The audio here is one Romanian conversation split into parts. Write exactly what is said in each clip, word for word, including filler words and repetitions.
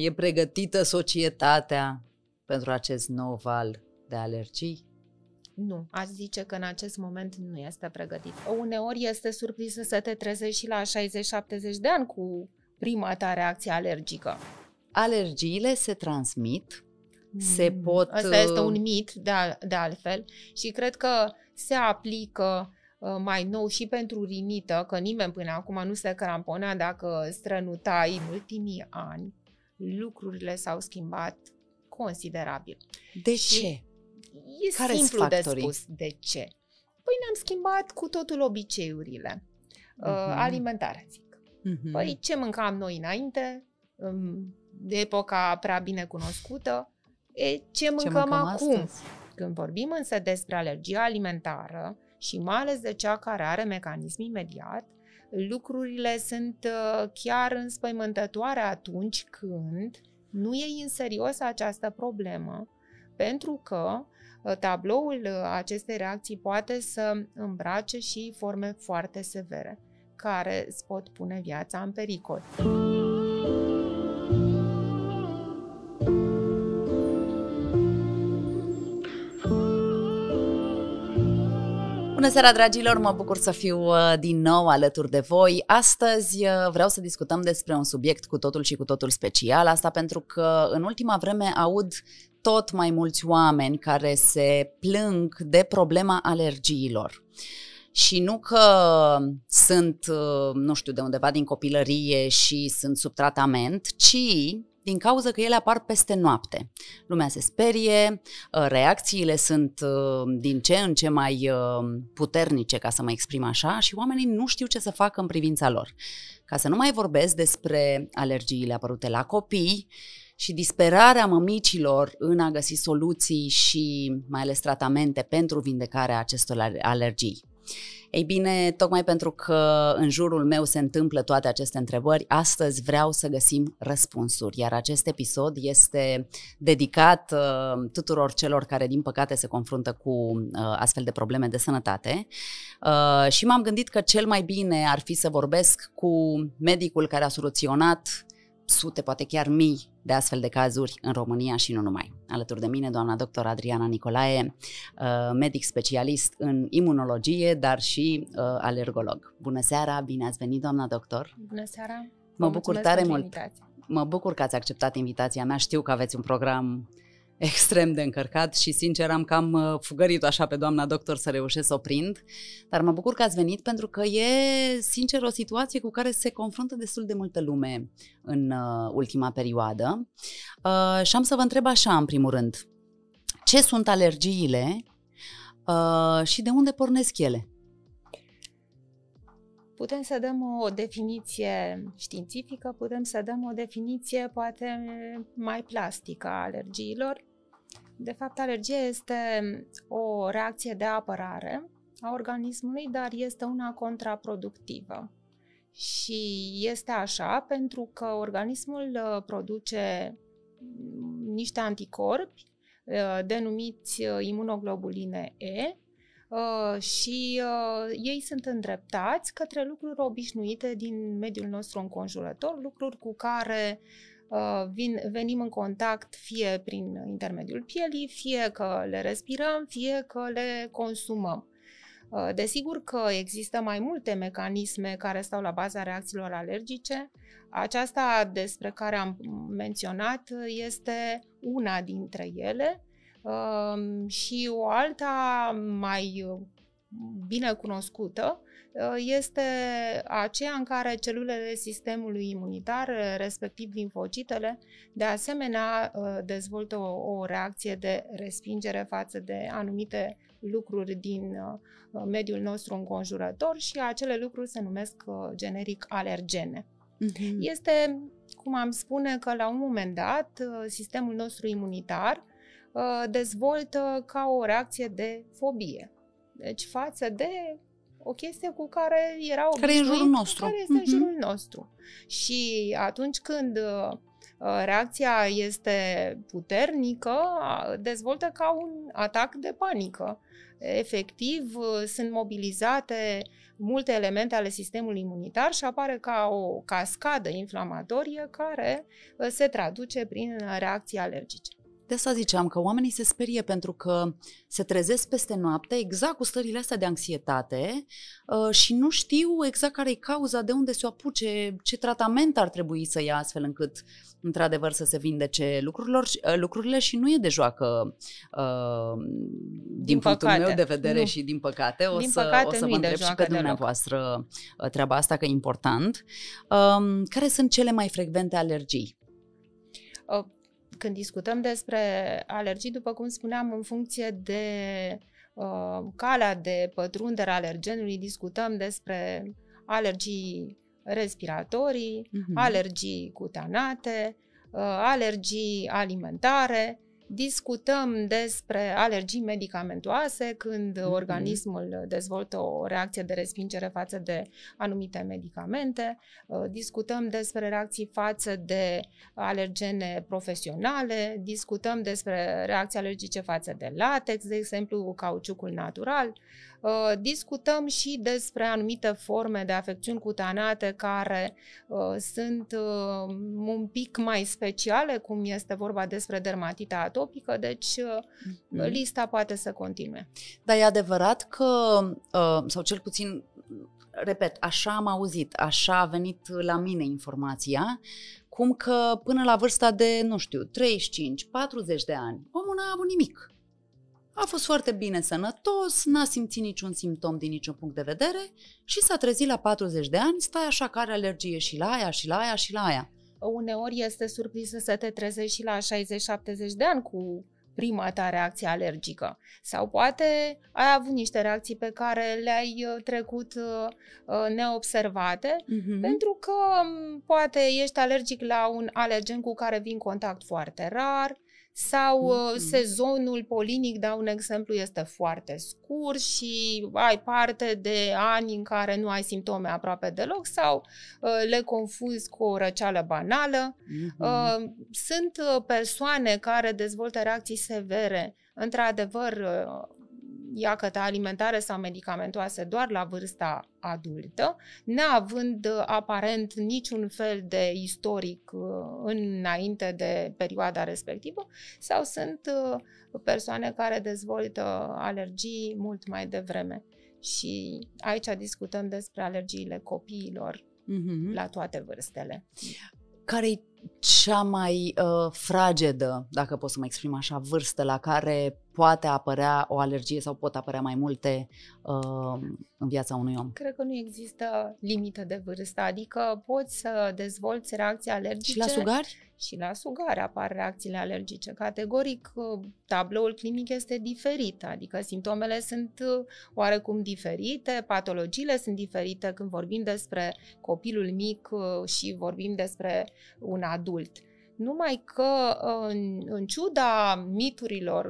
E pregătită societatea pentru acest nou val de alergii? Nu, aș zice că în acest moment nu este pregătit. Uneori este surprinsă să te trezești și la șaizeci șaptezeci de ani cu prima ta reacție alergică. Alergiile se transmit, mm, se pot... Asta este un mit de, de altfel și cred că se aplică mai nou și pentru rinită, că nimeni până acum nu se cramponea dacă strănutai. În ultimii ani lucrurile s-au schimbat considerabil. De ce? E care simplu de spus de ce. Păi ne-am schimbat cu totul obiceiurile uh-huh. uh, alimentare, zic. Uh-huh. Păi ce mâncam noi înainte, um, de epoca prea bine cunoscută, e, ce, ce mâncăm, mâncăm acum. Astăzi? Când vorbim însă despre alergia alimentară și mai ales de cea care are mecanism imediat, lucrurile sunt chiar înspăimântătoare atunci când nu e în serios această problemă, pentru că tabloul acestei reacții poate să îmbrace și forme foarte severe, care îți pot pune viața în pericol. Bună seara, dragilor! Mă bucur să fiu din nou alături de voi. Astăzi vreau să discutăm despre un subiect cu totul și cu totul special, asta pentru că în ultima vreme aud tot mai mulți oameni care se plâng de problema alergiilor. Și nu că sunt, nu știu, de undeva din copilărie și sunt sub tratament, ci din cauza că ele apar peste noapte. Lumea se sperie, reacțiile sunt din ce în ce mai puternice, ca să mă exprim așa, și oamenii nu știu ce să facă în privința lor. Ca să nu mai vorbesc despre alergiile apărute la copii și disperarea mămicilor în a găsi soluții și mai ales tratamente pentru vindecarea acestor alergii. Ei bine, tocmai pentru că în jurul meu se întâmplă toate aceste întrebări, astăzi vreau să găsim răspunsuri, iar acest episod este dedicat uh, tuturor celor care, din păcate, se confruntă cu uh, astfel de probleme de sănătate. Uh, și m-am gândit că cel mai bine ar fi să vorbesc cu medicul care a soluționat sute, poate chiar mii de astfel de cazuri în România și nu numai. Alături de mine, doamna doctor Adriana Nicolae, medic specialist în imunologie, dar și alergolog. Bună seara, bine ați venit, doamna doctor! Bună seara! Mă bucur tare mult! Invitația. Mă bucur că ați acceptat invitația mea, știu că aveți un program extrem de încărcat și sincer am cam fugărit-o așa pe doamna doctor să reușesc să o prind, dar mă bucur că ați venit pentru că e sincer o situație cu care se confruntă destul de multă lume în uh, ultima perioadă uh, și am să vă întreb așa în primul rând, ce sunt alergiile uh, și de unde pornesc ele? Putem să dăm o definiție științifică, putem să dăm o definiție poate mai plastică a alergiilor. De fapt, alergia este o reacție de apărare a organismului, dar este una contraproductivă. Și este așa pentru că organismul produce niște anticorpi denumiți imunoglobuline E, Uh, și uh, ei sunt îndreptați către lucruri obișnuite din mediul nostru înconjurător, lucruri cu care uh, vin, venim în contact fie prin intermediul pielii, fie că le respirăm, fie că le consumăm. Uh, desigur că există mai multe mecanisme care stau la baza reacțiilor alergice. Aceasta despre care am menționat este una dintre ele. Și o alta mai bine cunoscută este aceea în care celulele sistemului imunitar, respectiv limfocitele, de asemenea dezvoltă o, o reacție de respingere față de anumite lucruri din mediul nostru înconjurător și acele lucruri se numesc generic alergene. Mm-hmm. Este, cum am spune, că la un moment dat sistemul nostru imunitar dezvoltă ca o reacție de fobie. Deci față de o chestie cu care era obișnuit, care este în jurul nostru. Și atunci când reacția este puternică, dezvoltă ca un atac de panică. Efectiv, sunt mobilizate multe elemente ale sistemului imunitar și apare ca o cascadă inflamatorie care se traduce prin reacții alergice. De asta ziceam că oamenii se sperie pentru că se trezesc peste noapte exact cu stările astea de anxietate și nu știu exact care e cauza, de unde se apuce, ce tratament ar trebui să ia astfel încât într-adevăr să se vindece lucrurilor, lucrurile și nu e de joacă din, din punctul păcate. meu de vedere nu. și din păcate o din să, păcate o să vă întreb și pe dumneavoastră treaba asta că e important. Care sunt cele mai frecvente alergii? Uh. Când discutăm despre alergii, după cum spuneam, în funcție de uh, calea de pătrundere a alergenului, discutăm despre alergii respiratorii, uh-huh. alergii cutanate, uh, alergii alimentare, discutăm despre alergii medicamentoase, când uh-huh. organismul dezvoltă o reacție de respingere față de anumite medicamente, discutăm despre reacții față de alergene profesionale, discutăm despre reacții alergice față de latex, de exemplu cauciucul natural, discutăm și despre anumite forme de afecțiuni cutanate care sunt un pic mai speciale, cum este vorba despre dermatita atopică. Topică, deci mm. lista poate să continue. Dar e adevărat că, sau cel puțin, repet, așa am auzit, așa a venit la mine informația, cum că până la vârsta de, nu știu, treizeci și cinci patruzeci de ani, omul n-a avut nimic. A fost foarte bine sănătos, n-a simțit niciun simptom din niciun punct de vedere și s-a trezit la patruzeci de ani, stai așa că are alergie și la aia, și la aia, și la aia. Uneori este surprinsă să te trezești și la șaizeci șaptezeci de ani cu prima ta reacție alergică. Sau poate ai avut niște reacții pe care le-ai trecut neobservate, uh-huh. pentru că poate ești alergic la un alergen cu care vii în contact foarte rar, sau uh-huh. sezonul polinic, dau un exemplu, este foarte scurt și ai parte de ani în care nu ai simptome aproape deloc sau uh, le confuzi cu o răceală banală. Uh-huh. Uh, sunt persoane care dezvoltă reacții severe, într-adevăr, uh, iacătă alimentare sau medicamentoase doar la vârsta adultă, neavând aparent niciun fel de istoric înainte de perioada respectivă, sau sunt persoane care dezvoltă alergii mult mai devreme. Și aici discutăm despre alergiile copiilor mm-hmm. la toate vârstele. Care-i cea mai uh, fragedă, dacă pot să mă exprim așa, vârstă la care poate apărea o alergie sau pot apărea mai multe uh, în viața unui om? Cred că nu există limită de vârstă, adică poți să dezvolți reacții alergice. Și la sugari? Și la sugari apar reacțiile alergice. Categoric, tabloul clinic este diferit, adică simptomele sunt oarecum diferite, patologiile sunt diferite când vorbim despre copilul mic și vorbim despre un adult. Numai că, în, în ciuda miturilor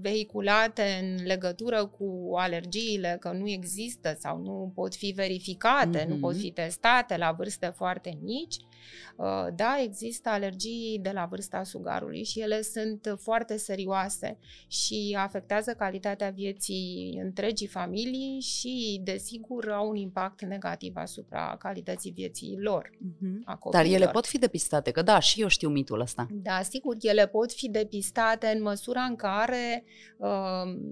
vehiculate în legătură cu alergiile, că nu există sau nu pot fi verificate, mm-hmm. nu pot fi testate la vârste foarte mici, da, există alergii de la vârsta sugarului și ele sunt foarte serioase și afectează calitatea vieții întregii familii și, desigur, au un impact negativ asupra calității vieții lor. Mm-hmm. Dar ele pot fi depistate, că da, și eu știu mitul ăsta. Da, sigur, ele pot fi depistate în măsura în care uh,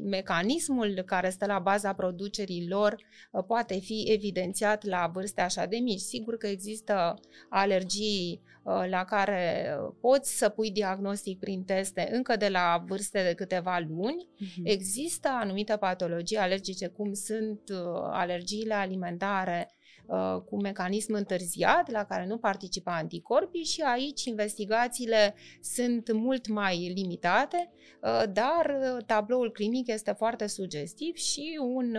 mecanismul care stă la baza producerii lor uh, poate fi evidențiat la vârste așa de mici. Sigur că există alergii uh, la care poți să pui diagnostic prin teste încă de la vârste de câteva luni. Uh-huh. Există anumite patologii alergice, cum sunt uh, alergiile alimentare, cu mecanism întârziat la care nu participă anticorpii și aici investigațiile sunt mult mai limitate, dar tabloul clinic este foarte sugestiv și un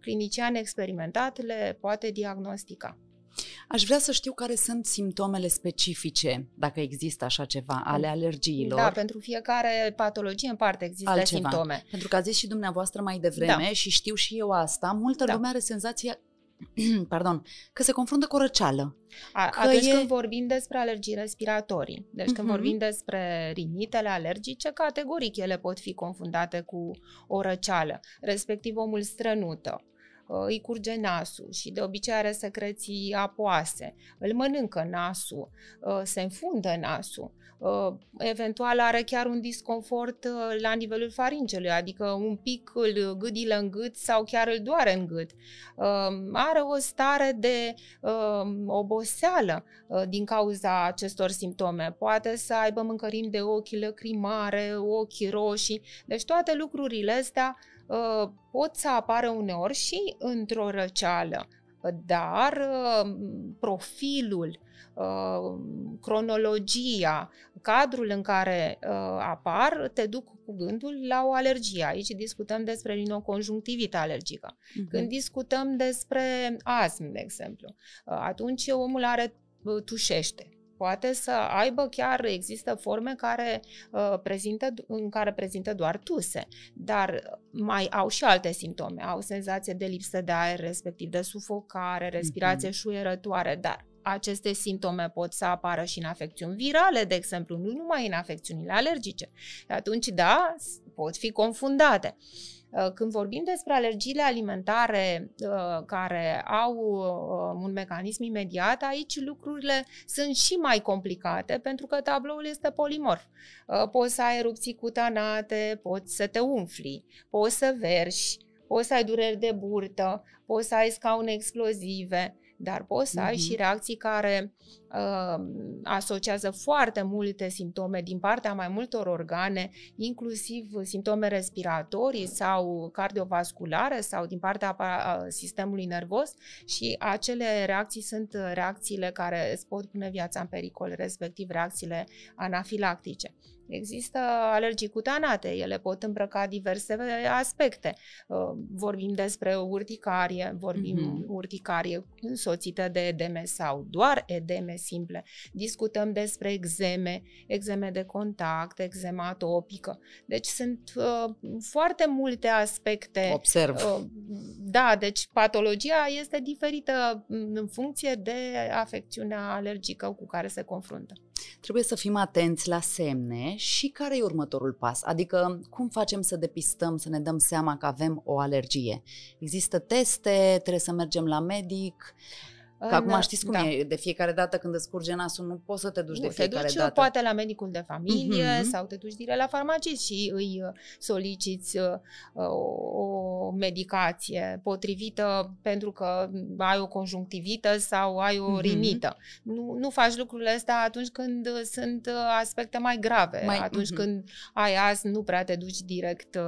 clinician experimentat le poate diagnostica. Aș vrea să știu care sunt simptomele specifice, dacă există așa ceva, ale alergiilor. Da, pentru fiecare patologie în parte există altceva. Simptome. Pentru că a zis și dumneavoastră mai devreme da. Și știu și eu asta, multă da. Lume are senzația pardon, că se confruntă cu o răceală. A, atunci e... când vorbim despre alergii respiratorii, deci uh-huh. când vorbim despre rinitele alergice, categoric ele pot fi confundate cu o răceală, respectiv omul strănută, îi curge nasul și de obicei are secreții apoase, îl mănâncă nasul, se înfundă nasul, eventual are chiar un disconfort la nivelul faringelui, adică un pic îl gâdilă în gât sau chiar îl doare în gât, are o stare de oboseală din cauza acestor simptome, poate să aibă mâncărimi de ochi, lăcrimare, ochi roșii, deci toate lucrurile astea pot să apară uneori și într-o răceală, dar profilul, cronologia, cadrul în care apar, te duc cu gândul la o alergie. Aici discutăm despre rinoconjunctivită alergică. Uh-huh. Când discutăm despre astm, de exemplu, atunci omul are tușește. Poate să aibă chiar, există forme care, uh, prezintă, în care prezintă doar tuse, dar mai au și alte simptome, au senzație de lipsă de aer, respectiv de sufocare, respirație mm-hmm. șuierătoare, dar aceste simptome pot să apară și în afecțiuni virale, de exemplu, nu numai în afecțiunile alergice. Atunci, da, pot fi confundate. Când vorbim despre alergiile alimentare care au un mecanism imediat, aici lucrurile sunt și mai complicate pentru că tabloul este polimorf. Poți să ai erupții cutanate, poți să te umfli, poți să verși, poți să ai dureri de burtă, poți să ai scaune explozive, dar poți să ai mm-hmm. și reacții care uh, asociază foarte multe simptome din partea mai multor organe, inclusiv simptome respiratorii sau cardiovasculare sau din partea sistemului nervos, și acele reacții sunt reacțiile care îți pot pune viața în pericol, respectiv reacțiile anafilactice. Există alergii cutanate, ele pot îmbrăca diverse aspecte. Vorbim despre urticarie, vorbim mm-hmm. urticarie însoțită de edeme sau doar edeme simple. Discutăm despre eczeme, eczeme de contact, eczema atopică. Deci sunt uh, foarte multe aspecte. Observ. Uh, da, deci patologia este diferită în funcție de afecțiunea alergică cu care se confruntă. Trebuie să fim atenți la semne și care e următorul pas, adică cum facem să depistăm, să ne dăm seama că avem o alergie. Există teste, trebuie să mergem la medic, că da, acum știți cum da. e, de fiecare dată când îți curge nasul nu poți să te duci nu, de fiecare te duci, dată. Poate la medicul de familie uh-huh. sau te duci direct la farmacist și îi soliciți o medicație potrivită pentru că ai o conjunctivită sau ai o rinită. Uh-huh. Nu, nu faci lucrurile astea atunci când sunt aspecte mai grave. Mai, atunci uh-huh. când ai astm, nu prea te duci direct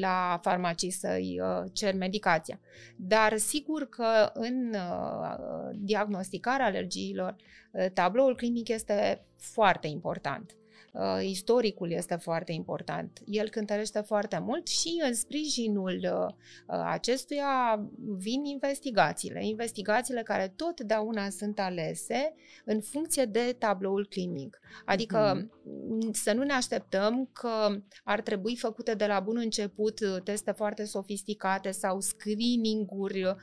la farmacist să-i ceri medicația. Dar sigur că în diagnosticarea alergiilor, tabloul clinic este foarte important. Istoricul este foarte important. El cântărește foarte mult și în sprijinul acestuia vin investigațiile. Investigațiile care totdeauna sunt alese în funcție de tabloul clinic. Adică mm-hmm. să nu ne așteptăm că ar trebui făcute de la bun început teste foarte sofisticate sau screening-uri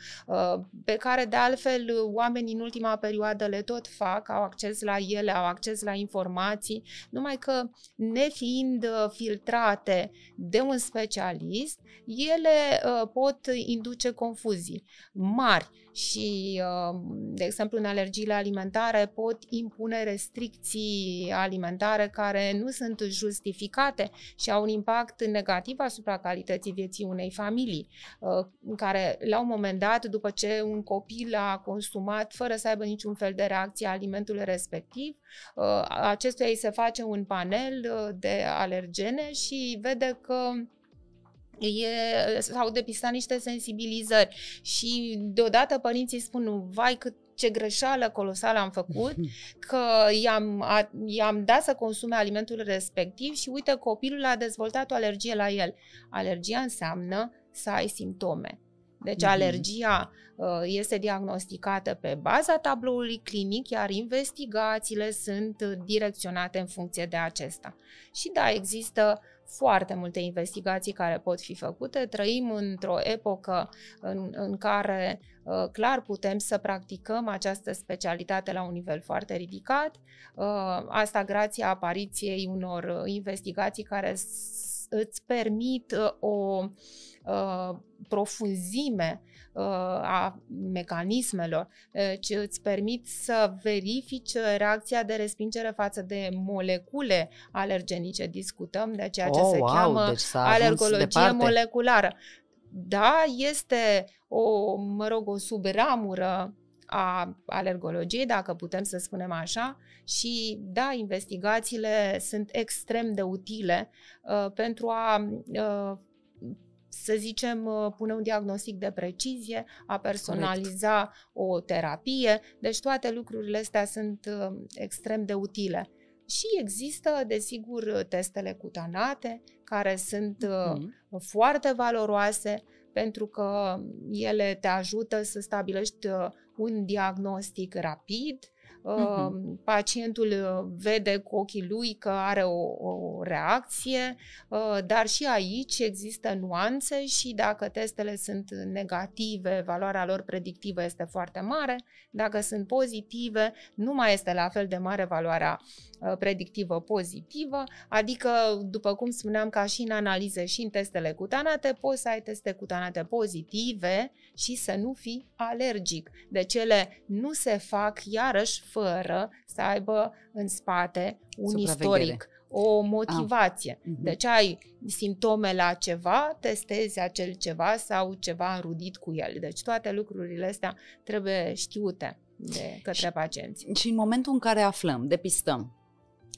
pe care de altfel oamenii în ultima perioadă le tot fac, au acces la ele, au acces la informații, numai că nefiind filtrate de un specialist, ele pot induce confuzii mari și, de exemplu, în alergiile alimentare pot impune restricții alimentare care nu sunt justificate și au un impact negativ asupra calității vieții unei familii, în care, la un moment dat, după ce un copil a consumat fără să aibă niciun fel de reacție alimentul respectiv, acestuia îi se face un panel de alergene și vede că e, s-au depistat niște sensibilizări și deodată părinții spun, vai cât ce greșeală colosală am făcut, că i-am, a, i-am dat să consume alimentul respectiv și uite, copilul a dezvoltat o alergie la el. Alergia înseamnă să ai simptome. Deci alergia uh, este diagnosticată pe baza tabloului clinic, iar investigațiile sunt direcționate în funcție de acesta. Și da, există foarte multe investigații care pot fi făcute. Trăim într-o epocă în, în care clar putem să practicăm această specialitate la un nivel foarte ridicat, asta grație apariției unor investigații care îți permit o profunzime a mecanismelor, deci îți permit să verifici reacția de respingere față de molecule alergenice. Discutăm de ceea ce oh, se wow, cheamă deci alergologie moleculară. Da, este o, mă rog, o subramură a alergologiei, dacă putem să spunem așa, și da, investigațiile sunt extrem de utile uh, pentru a uh, să zicem, pune un diagnostic de precizie, a personaliza Correct. O terapie, deci toate lucrurile astea sunt extrem de utile. Și există, desigur, testele cutanate, care sunt mm-hmm. foarte valoroase, pentru că ele te ajută să stabilești un diagnostic rapid, Uh-huh. pacientul vede cu ochii lui că are o, o reacție, dar și aici există nuanțe și dacă testele sunt negative, valoarea lor predictivă este foarte mare, dacă sunt pozitive, nu mai este la fel de mare valoarea predictivă pozitivă, adică, după cum spuneam, ca și în analize și în testele cutanate, poți să ai teste cutanate pozitive și să nu fii alergic. Deci ele nu se fac iarăși fără să aibă în spate un istoric, o motivație. Ah. Deci ai simptome la ceva, testezi acel ceva sau ceva înrudit cu el. Deci toate lucrurile astea trebuie știute de către pacienți. Și în momentul în care aflăm, depistăm,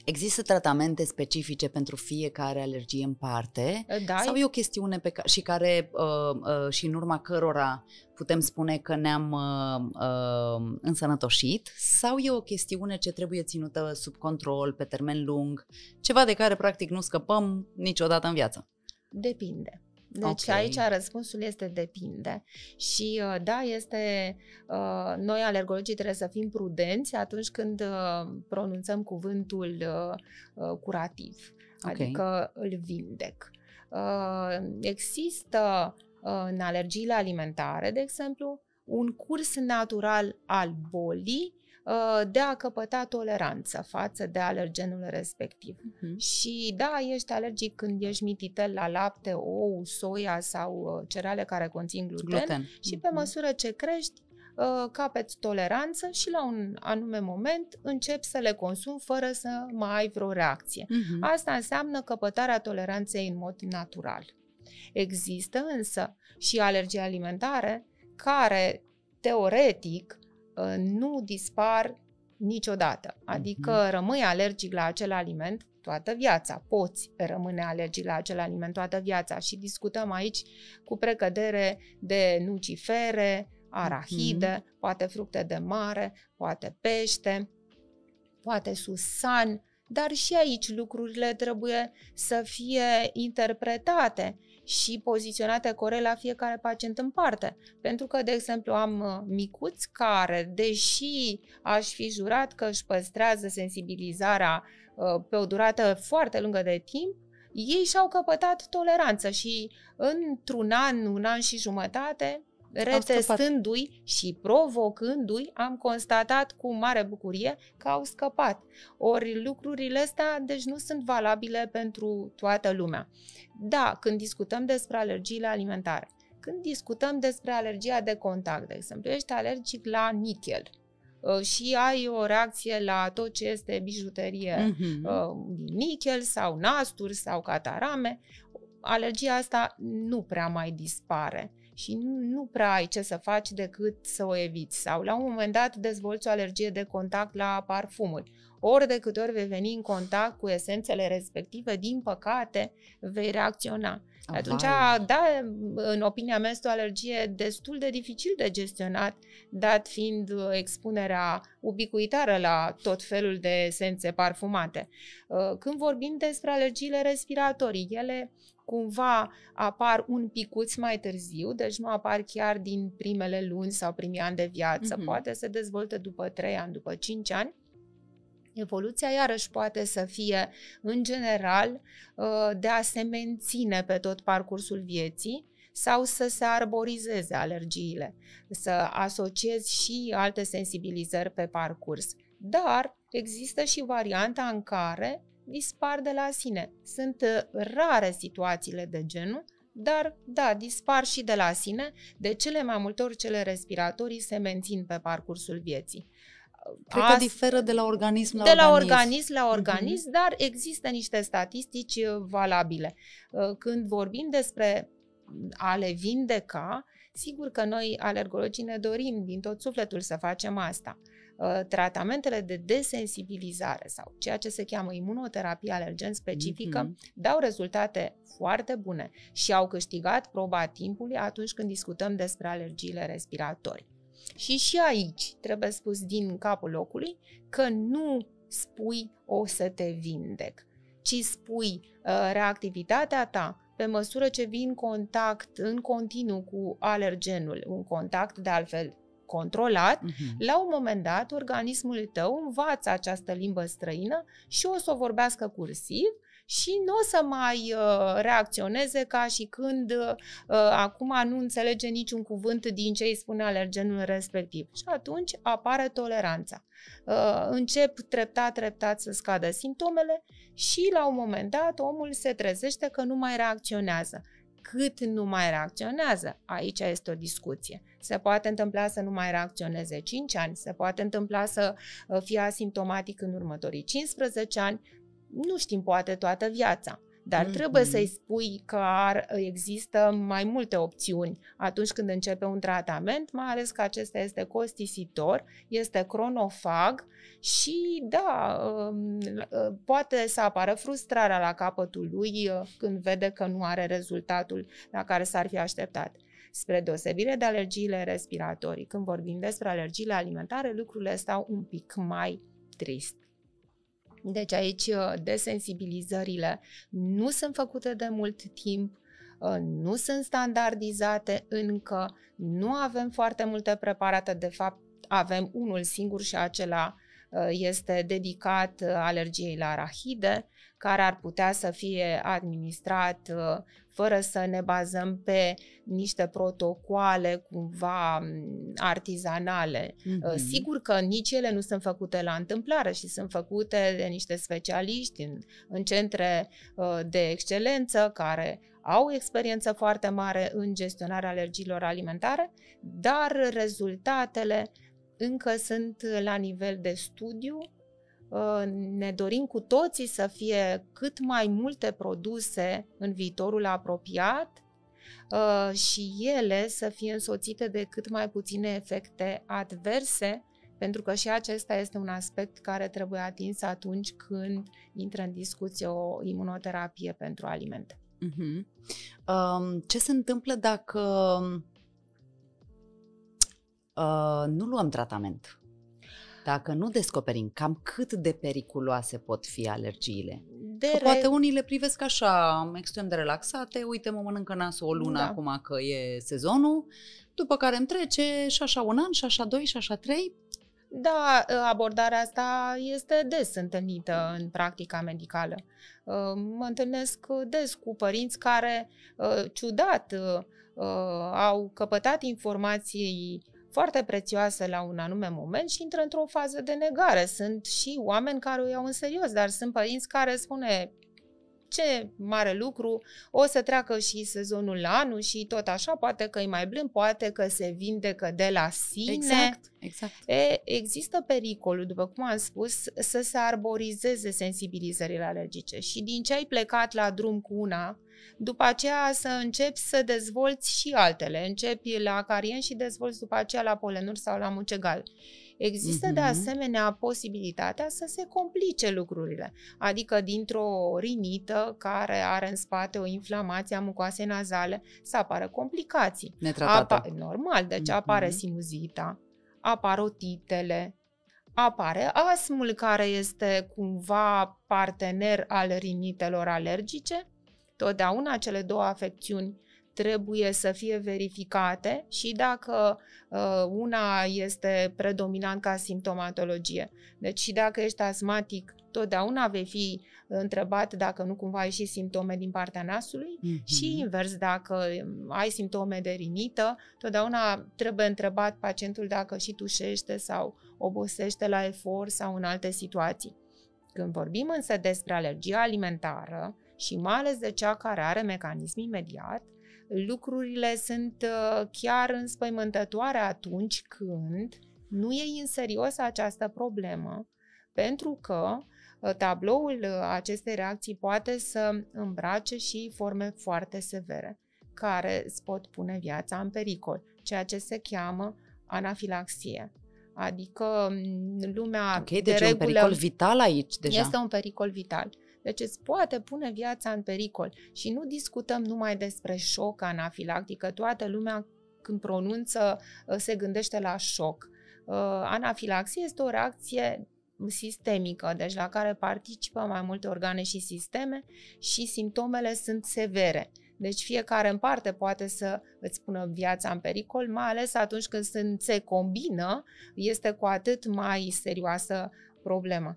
există tratamente specifice pentru fiecare alergie în parte? Da, sau e o chestiune pe care, și, care, uh, uh, și în urma cărora putem spune că ne-am uh, uh, însănătoșit? Sau e o chestiune ce trebuie ținută sub control, pe termen lung? Ceva de care practic nu scăpăm niciodată în viață? Depinde. Deci okay. aici răspunsul este depinde și da, este, noi alergologii trebuie să fim prudenți atunci când pronunțăm cuvântul curativ, okay. adică îl vindec. Există în alergiile alimentare, de exemplu, un curs natural al bolii de a căpăta toleranță față de alergenul respectiv. Uh-huh. Și da, ești alergic când ești mititel la lapte, ou, soia sau cereale care conțin gluten, gluten. Și pe măsură ce crești, capeți toleranță și la un anume moment începi să le consumi fără să mai ai vreo reacție. Uh-huh. Asta înseamnă căpătarea toleranței în mod natural. Există însă și alergii alimentare care, teoretic, nu dispar niciodată, adică mm-hmm. rămâi alergic la acel aliment toată viața, poți rămâne alergic la acel aliment toată viața și discutăm aici cu precădere de nucifere, arahide, mm-hmm. poate fructe de mare, poate pește, poate susan, dar și aici lucrurile trebuie să fie interpretate și poziționate corect la fiecare pacient în parte. Pentru că, de exemplu, am micuți care, deși aș fi jurat că își păstrează sensibilizarea pe o durată foarte lungă de timp, ei și-au căpătat toleranță și într-un an, un an și jumătate, retestându-i și provocându-i, am constatat cu mare bucurie că au scăpat. Ori lucrurile astea, deci, nu sunt valabile pentru toată lumea. Da, când discutăm despre alergiile alimentare, când discutăm despre alergia de contact, de exemplu, ești alergic la nichel și ai o reacție la tot ce este bijuterie mm-hmm. din nichel sau nasturi sau catarame, alergia asta nu prea mai dispare. Și nu prea ai ce să faci decât să o eviți. Sau la un moment dat dezvolți o alergie de contact la parfumuri. Ori de câte ori vei veni în contact cu esențele respective, din păcate, vei reacționa. Ah, atunci, vai. Da, în opinia mea, este o alergie destul de dificil de gestionat, dat fiind expunerea ubicuitară la tot felul de esențe parfumate. Când vorbim despre alergiile respiratorii, ele cumva apar un picuț mai târziu, deci nu apar chiar din primele luni sau primii ani de viață, mm-hmm. poate se dezvoltă după trei ani, după cinci ani. Evoluția iarăși poate să fie, în general, de a se menține pe tot parcursul vieții sau să se arborizeze alergiile, să asociezi și alte sensibilizări pe parcurs. Dar există și varianta în care dispar de la sine. Sunt rare situațiile de genul, dar, da, dispar și de la sine. De cele mai multe ori, cele respiratorii se mențin pe parcursul vieții. Cred că diferă de la organism la organism. De la organism la organism, uh-huh. Dar există niște statistici valabile. Când vorbim despre a le vindeca, sigur că noi, alergologii, ne dorim din tot sufletul să facem asta. Tratamentele de desensibilizare sau ceea ce se cheamă imunoterapie alergen specifică mm-hmm. dau rezultate foarte bune și au câștigat proba timpului atunci când discutăm despre alergiile respiratorii. Și și aici trebuie spus din capul locului că nu spui o să te vindec, ci spui uh, reactivitatea ta pe măsură ce vii în contact în continuu cu alergenul, un contact de altfel controlat, uh-huh. la un moment dat organismul tău învață această limbă străină și o să o vorbească cursiv și nu o să mai uh, reacționeze ca și când uh, acum nu înțelege niciun cuvânt din ce îi spune alergenul respectiv. Și atunci apare toleranța. Uh, încep treptat, treptat să scadă simptomele și la un moment dat omul se trezește că nu mai reacționează. Cât nu mai reacționează, aici este o discuție. Se poate întâmpla să nu mai reacționeze cinci ani, se poate întâmpla să fie asimptomatic în următorii cincisprezece ani, nu știm, poate toată viața, dar mm-hmm. trebuie să-i spui că ar, există mai multe opțiuni atunci când începe un tratament, mai ales că acesta este costisitor, este cronofag și da, poate să apară frustrarea la capătul lui când vede că nu are rezultatul la care s-ar fi așteptat. Spre deosebire de alergiile respiratorii, când vorbim despre alergiile alimentare, lucrurile stau un pic mai trist. Deci aici desensibilizările nu sunt făcute de mult timp, nu sunt standardizate încă, nu avem foarte multe preparate, de fapt avem unul singur și acela este dedicat alergiei la arahide, care ar putea să fie administrat fără să ne bazăm pe niște protocoale cumva artizanale. Mm-hmm. Sigur că nici ele nu sunt făcute la întâmplare și sunt făcute de niște specialiști în, în centre de excelență care au experiență foarte mare în gestionarea alergiilor alimentare, dar rezultatele încă sunt la nivel de studiu. Ne dorim cu toții să fie cât mai multe produse în viitorul apropiat și ele să fie însoțite de cât mai puține efecte adverse, pentru că și acesta este un aspect care trebuie atins atunci când intră în discuție o imunoterapie pentru alimente. Uh-huh. Um, ce se întâmplă dacă uh, nu luăm tratament? Dacă nu descoperim cam cât de periculoase pot fi alergiile. Că poate unii le privesc așa, extrem de relaxate, uite mă mănâncă nasul o lună da. Acum că e sezonul, după care îmi trece și așa un an, și așa doi, și așa trei. Da, abordarea asta este des întâlnită în practica medicală. Mă întâlnesc des cu părinți care, ciudat, au căpătat informații foarte prețioasă la un anume moment și intră într-o fază de negare. Sunt și oameni care o iau în serios, dar sunt părinți care spune ce mare lucru, o să treacă și sezonul la anul și tot așa, poate că e mai blând, poate că se vindecă de la sine. Exact, exact. E, există pericolul, după cum am spus, să se arborizeze sensibilizările alergice și din ce ai plecat la drum cu una, după aceea să începi să dezvolți și altele. Începi la carien și dezvolți după aceea la polenuri sau la mucegal. Există uh-huh. de asemenea posibilitatea să se complice lucrurile, adică dintr-o rinită care are în spate o inflamație a mucoasei nazale să apară complicații. Netratată. Apa- normal, deci apare uh-huh. sinuzita, apar otitele, apare astmul care este cumva partener al rinitelor alergice. Totdeauna cele două afecțiuni trebuie să fie verificate și dacă una este predominant ca simptomatologie. Deci și dacă ești astmatic, totdeauna vei fi întrebat dacă nu cumva ai și simptome din partea nasului, mm-hmm. și invers, dacă ai simptome de rinită, totdeauna trebuie întrebat pacientul dacă și tușește sau obosește la efort sau în alte situații. Când vorbim însă despre alergia alimentară și mai ales de cea care are mecanism imediat, lucrurile sunt chiar înspăimântătoare atunci când nu e în serios această problemă, pentru că tabloul acestei reacții poate să îmbrace și forme foarte severe, care îți pot pune viața în pericol, ceea ce se cheamă anafilaxie. Adică lumea okay, de deci regulă... un pericol vital aici deja. Este un pericol vital. Deci îți poate pune viața în pericol. Și nu discutăm numai despre șoc anafilactic, toată lumea când pronunță se gândește la șoc. Anafilaxie este o reacție sistemică, deci la care participă mai multe organe și sisteme și simptomele sunt severe. Deci fiecare în parte poate să îți pună viața în pericol, mai ales atunci când se combină, este cu atât mai serioasă problemă.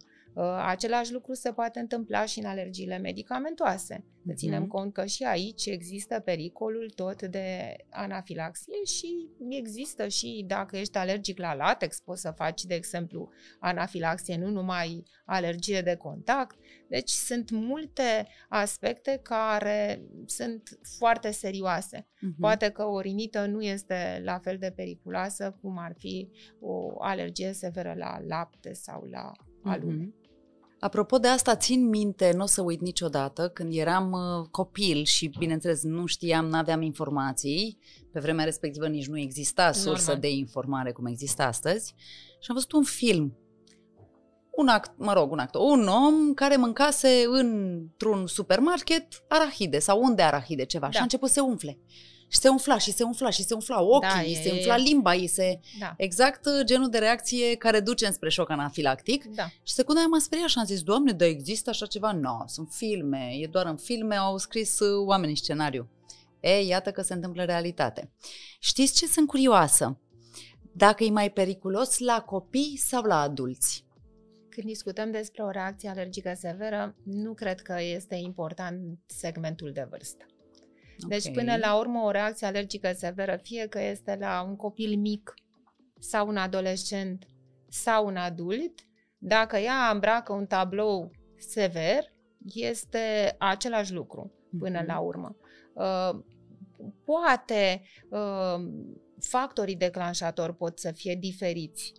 Același lucru se poate întâmpla și în alergiile medicamentoase. Mm-hmm. Ținem cont că și aici există pericolul tot de anafilaxie și există și dacă ești alergic la latex, poți să faci, de exemplu, anafilaxie, nu numai alergie de contact. Deci sunt multe aspecte care sunt foarte serioase. Mm-hmm. Poate că o rinită nu este la fel de periculoasă cum ar fi o alergie severă la lapte sau la alune. Mm-hmm. Apropo de asta, țin minte, nu o să uit niciodată, când eram copil și, bineînțeles, nu știam, n-aveam informații, pe vremea respectivă nici nu exista sursă Normal. de informare cum există astăzi, și am văzut un film, un act, mă rog, un act, un om care mâncase într-un supermarket arahide sau unde arahide ceva, da. și a început să se umfle. Și se umfla, și se umfla, și se umfla ochii, da, e, se umfla limba, e, se... Da. Exact genul de reacție care duce înspre șoc anafilactic. Da. Și secunda aia m-a speriat și am zis, Doamne, dar există așa ceva? Nu, no, sunt filme, e doar în filme, au scris oamenii scenariu. Ei, iată că se întâmplă realitate. Știți ce sunt curioasă? Dacă e mai periculos la copii sau la adulți? Când discutăm despre o reacție alergică severă, nu cred că este important segmentul de vârstă. Deci okay. până la urmă o reacție alergică severă, fie că este la un copil mic sau un adolescent sau un adult, dacă ea îmbracă un tablou sever, este același lucru până mm-hmm. la urmă. Uh, poate uh, factorii declanșatori pot să fie diferiți,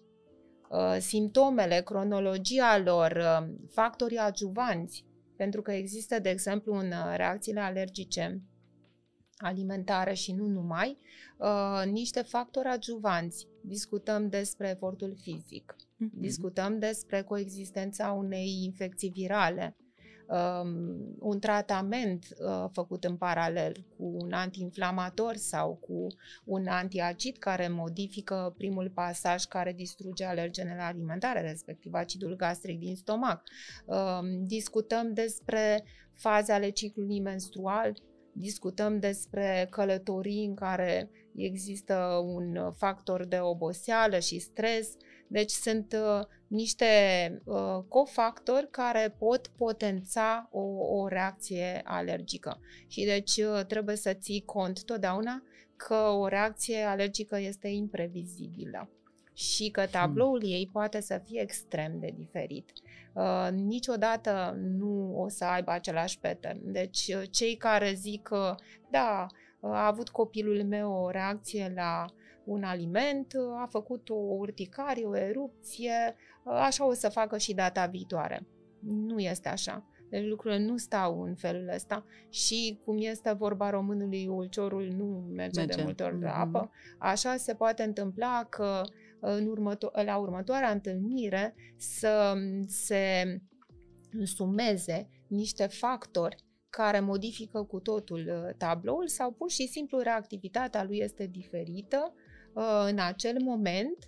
uh, simptomele, cronologia lor, uh, factorii adjuvanți, pentru că există, de exemplu, în uh, reacțiile alergice alimentară și nu numai, uh, niște factori adjuvanți. Discutăm despre efortul fizic, mm-hmm. discutăm despre coexistența unei infecții virale, um, un tratament uh, făcut în paralel cu un antiinflamator sau cu un antiacid care modifică primul pasaj care distruge alergenele alimentare, respectiv acidul gastric din stomac. Um, discutăm despre faze ale ciclului menstrual, discutăm despre călătorii în care există un factor de oboseală și stres. Deci sunt niște cofactori care pot potența o, o reacție alergică. Și deci trebuie să ții cont totdeauna că o reacție alergică este imprevizibilă și că tabloul ei poate să fie extrem de diferit. Uh, niciodată nu o să aibă același pattern. Deci cei care zic că da, a avut copilul meu o reacție la un aliment, a făcut o urticarie, o erupție, așa o să facă și data viitoare. Nu este așa. Deci lucrurile nu stau în felul ăsta și cum este vorba românului, ulciorul nu merge, merge. de multe ori la apă. Așa se poate întâmpla că în următo- la următoarea întâlnire să se sumeze niște factori care modifică cu totul tabloul sau pur și simplu reactivitatea lui este diferită în acel moment,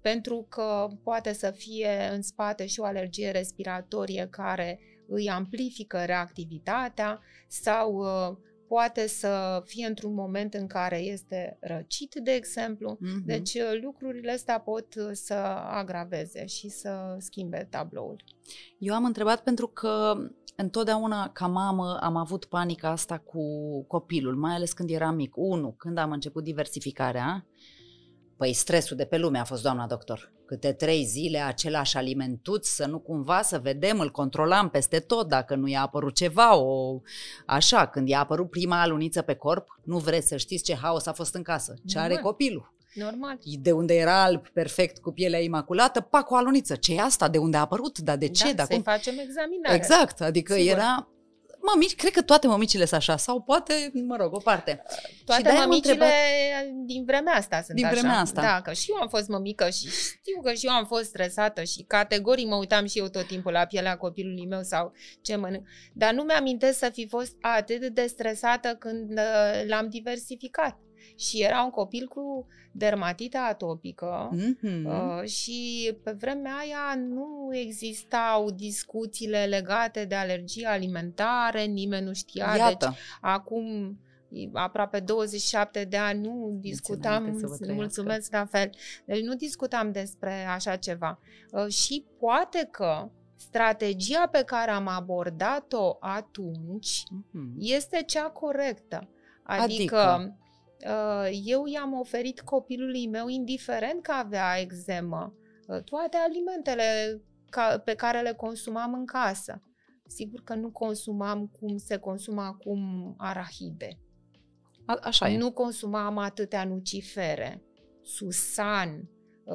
pentru că poate să fie în spate și o alergie respiratorie care îi amplifică reactivitatea sau poate să fie într-un moment în care este răcit, de exemplu. Mm-hmm. Deci lucrurile astea pot să agraveze și să schimbe tabloul. Eu am întrebat pentru că întotdeauna ca mamă am avut panica asta cu copilul, mai ales când era mic. Unu, când am început diversificarea, păi stresul de pe lume a fost, doamna doctor, câte trei zile același alimentuț, să nu cumva să vedem, îl controlam peste tot dacă nu i-a apărut ceva, o... așa, când i-a apărut prima aluniță pe corp, nu vreți să știți ce haos a fost în casă, ce are copilul. Normal. De unde era alb, perfect, cu pielea imaculată, pac, o aluniță. Ce e asta? De unde a apărut? Dar de ce? Da, să-i facem examinare. Exact, adică sigur. Era... Mămici, cred că toate mămicile sunt așa, sau poate, mă rog, o parte. Toate mămicile întrebat... din vremea asta sunt din așa. Din vremea asta. Da, că și eu am fost mămică și știu că și eu am fost stresată și categoric mă uitam și eu tot timpul la pielea copilului meu sau ce mănânc. Dar nu mi-amintesc să fi fost atât de stresată când l-am diversificat. Și era un copil cu dermatită atopică, mm-hmm. uh, și pe vremea aia nu existau discuțiile legate de alergie alimentare, nimeni nu știa. Iată. Deci acum aproape douăzeci și șapte de ani nu discutam, mulțumesc la fel, deci nu discutam despre așa ceva. Uh, și poate că strategia pe care am abordat-o atunci mm-hmm. este cea corectă. Adică... adică... eu i-am oferit copilului meu, indiferent că avea eczemă, toate alimentele pe care le consumam în casă. Sigur că nu consumam cum se consumă acum arahide. A, așa e. Nu consumam atâtea nucifere, susan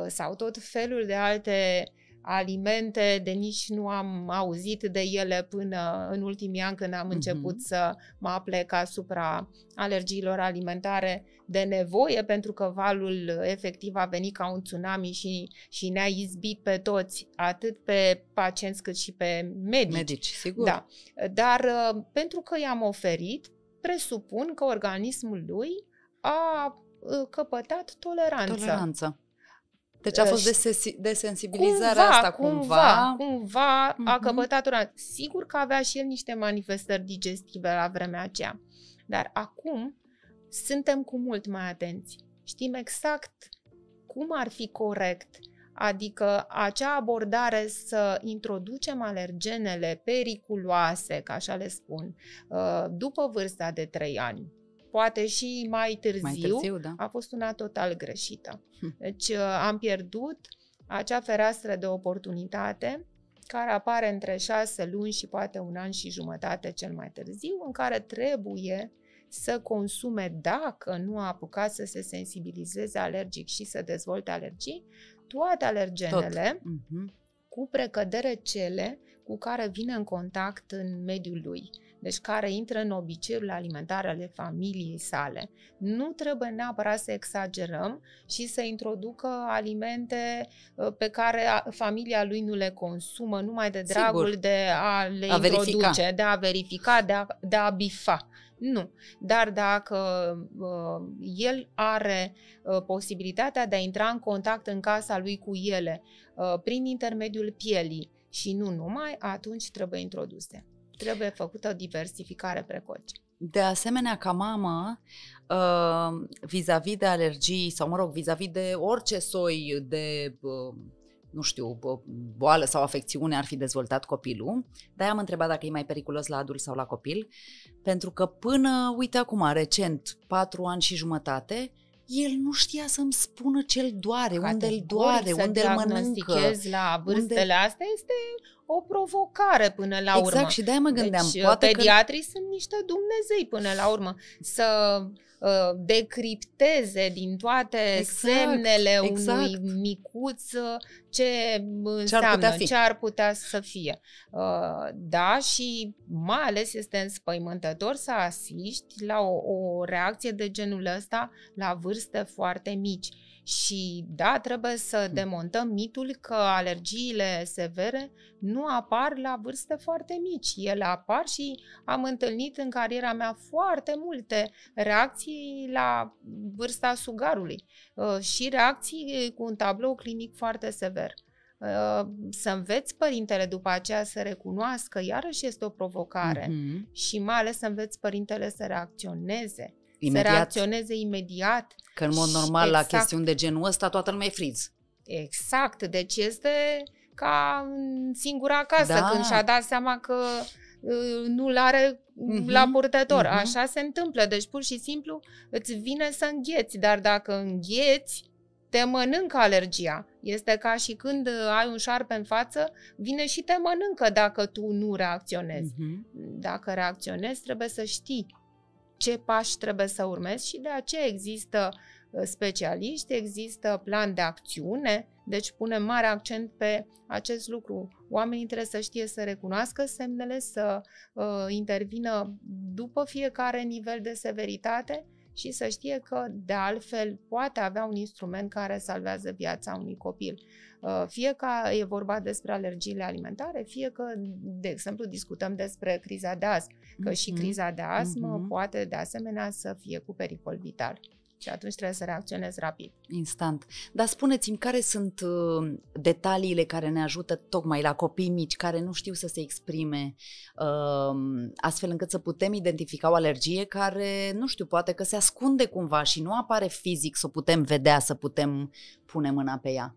sau tot felul de alte alimente de nici nu am auzit de ele până în ultimii ani, când am început mm-hmm. să mă aplec asupra alergiilor alimentare de nevoie, pentru că valul efectiv a venit ca un tsunami și, și ne-a izbit pe toți, atât pe pacienți cât și pe medici. Medici, sigur. Da. Dar pentru că i-am oferit, presupun că organismul lui a căpătat toleranță. Toleranță. Deci a fost desensibilizarea cumva, asta, cumva. Cumva, cumva uh-huh. a căpătat ora. Sigur că avea și el niște manifestări digestive la vremea aceea. Dar acum suntem cu mult mai atenți. Știm exact cum ar fi corect. Adică acea abordare să introducem alergenele periculoase, ca așa le spun, după vârsta de trei ani. Poate și mai târziu, mai târziu da. A fost una total greșită. Deci am pierdut acea fereastră de oportunitate care apare între șase luni și poate un an și jumătate cel mai târziu, în care trebuie să consume, dacă nu a apucat să se sensibilizeze alergic și să dezvolte alergii, toate alergenele, uh-huh. cu precădere cele cu care vine în contact în mediul lui. Deci care intră în obiceiurile alimentare ale familiei sale. Nu trebuie neapărat să exagerăm și să introducă alimente pe care familia lui nu le consumă, numai de dragul sigur. De a le a introduce, verifica. De a verifica, de a, de a bifa. Nu. Dar dacă uh, el are uh, posibilitatea de a intra în contact în casa lui cu ele uh, prin intermediul pielii și nu numai, atunci trebuie introduse. Trebuie făcută o diversificare precoce. De asemenea, ca mamă, vis-a-vis de alergii sau, mă rog, vis-a-vis de orice soi de, nu știu, boală sau afecțiune ar fi dezvoltat copilul, de-aia am întrebat dacă e mai periculos la adult sau la copil, pentru că până, uite acum, recent, patru ani și jumătate, el nu știa să-mi spună ce-l doare, unde-l doare, unde-l mănâncă. La vârstele unde... astea este o provocare până la exact, urmă. Exact, și de-aia mă gândeam. Deci, poate pediatrii că... sunt niște Dumnezei până la urmă. Să uh, decripteze din toate exact, semnele exact. Unui micuț ce înseamnă, ce ar putea să fie. Uh, da, și mai ales este înspăimântător să asiști la o, o reacție de genul ăsta la vârste foarte mici. Și da, trebuie să demontăm mitul că alergiile severe nu apar la vârste foarte mici. Ele apar și am întâlnit în cariera mea foarte multe reacții la vârsta sugarului și reacții cu un tablou clinic foarte sever. Să înveți părintele după aceea să recunoască, iarăși este o provocare, mm-hmm. și mai ales să înveți părintele să reacționeze. Imediat. Să reacționeze imediat. Că în mod normal și, exact, la chestiuni de genul ăsta toată lumea e friz. Exact, deci este ca în singura acasă, da. Când și-a dat seama că nu-l are uh-huh. la purtător. Uh-huh. Așa se întâmplă, deci pur și simplu îți vine să îngheți, dar dacă îngheți, te mănâncă alergia. Este ca și când ai un șarpe în față, vine și te mănâncă dacă tu nu reacționezi. Uh-huh. Dacă reacționezi, trebuie să știi ce pași trebuie să urmezi și de aceea există specialiști, există plan de acțiune, deci punem mare accent pe acest lucru. Oamenii trebuie să știe să recunoască semnele, să uh, intervină după fiecare nivel de severitate și să știe că de altfel poate avea un instrument care salvează viața unui copil. Uh, fie că e vorba despre alergiile alimentare, fie că, de exemplu, discutăm despre criza de astm, că mm-hmm. și criza de astm mm-hmm. poate de asemenea să fie cu pericol vital. Și atunci trebuie să reacționezi rapid. Instant. Dar spuneți-mi, care sunt uh, detaliile care ne ajută tocmai la copii mici care nu știu să se exprime, uh, astfel încât să putem identifica o alergie care, nu știu, poate că se ascunde cumva și nu apare fizic, să o putem vedea, să putem pune mâna pe ea?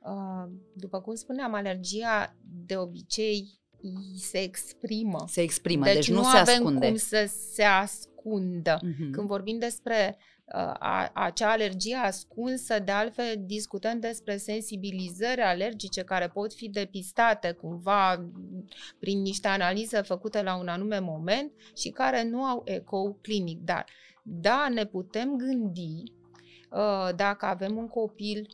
Uh, după cum spuneam, alergia de obicei se exprimă. Se exprimă, deci, deci nu, nu se ascunde. Deci nu avem cum să se ascundă. Uh-huh. Când vorbim despre A, acea alergie ascunsă, de altfel discutăm despre sensibilizări alergice care pot fi depistate cumva prin niște analize făcute la un anume moment și care nu au ecou clinic. Dar da, ne putem gândi dacă avem un copil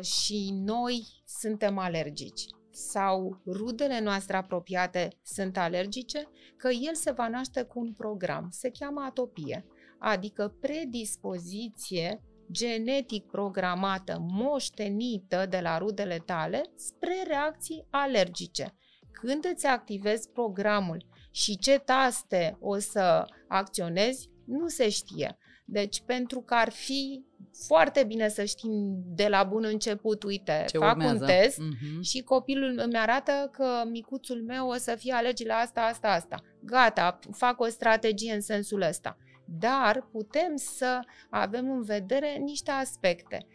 și noi suntem alergici sau rudele noastre apropiate sunt alergice, că el se va naște cu un program, se cheamă atopie. Adică predispoziție genetic programată, moștenită de la rudele tale spre reacții alergice. Când îți activezi programul și ce taste o să acționezi, nu se știe. Deci pentru că ar fi foarte bine să știm de la bun început, uite, ce fac urmează? Un test mm-hmm. și copilul îmi arată că micuțul meu o să fie alergic la asta, asta, asta. Gata, fac o strategie în sensul ăsta. Dar putem să avem în vedere niște aspecte.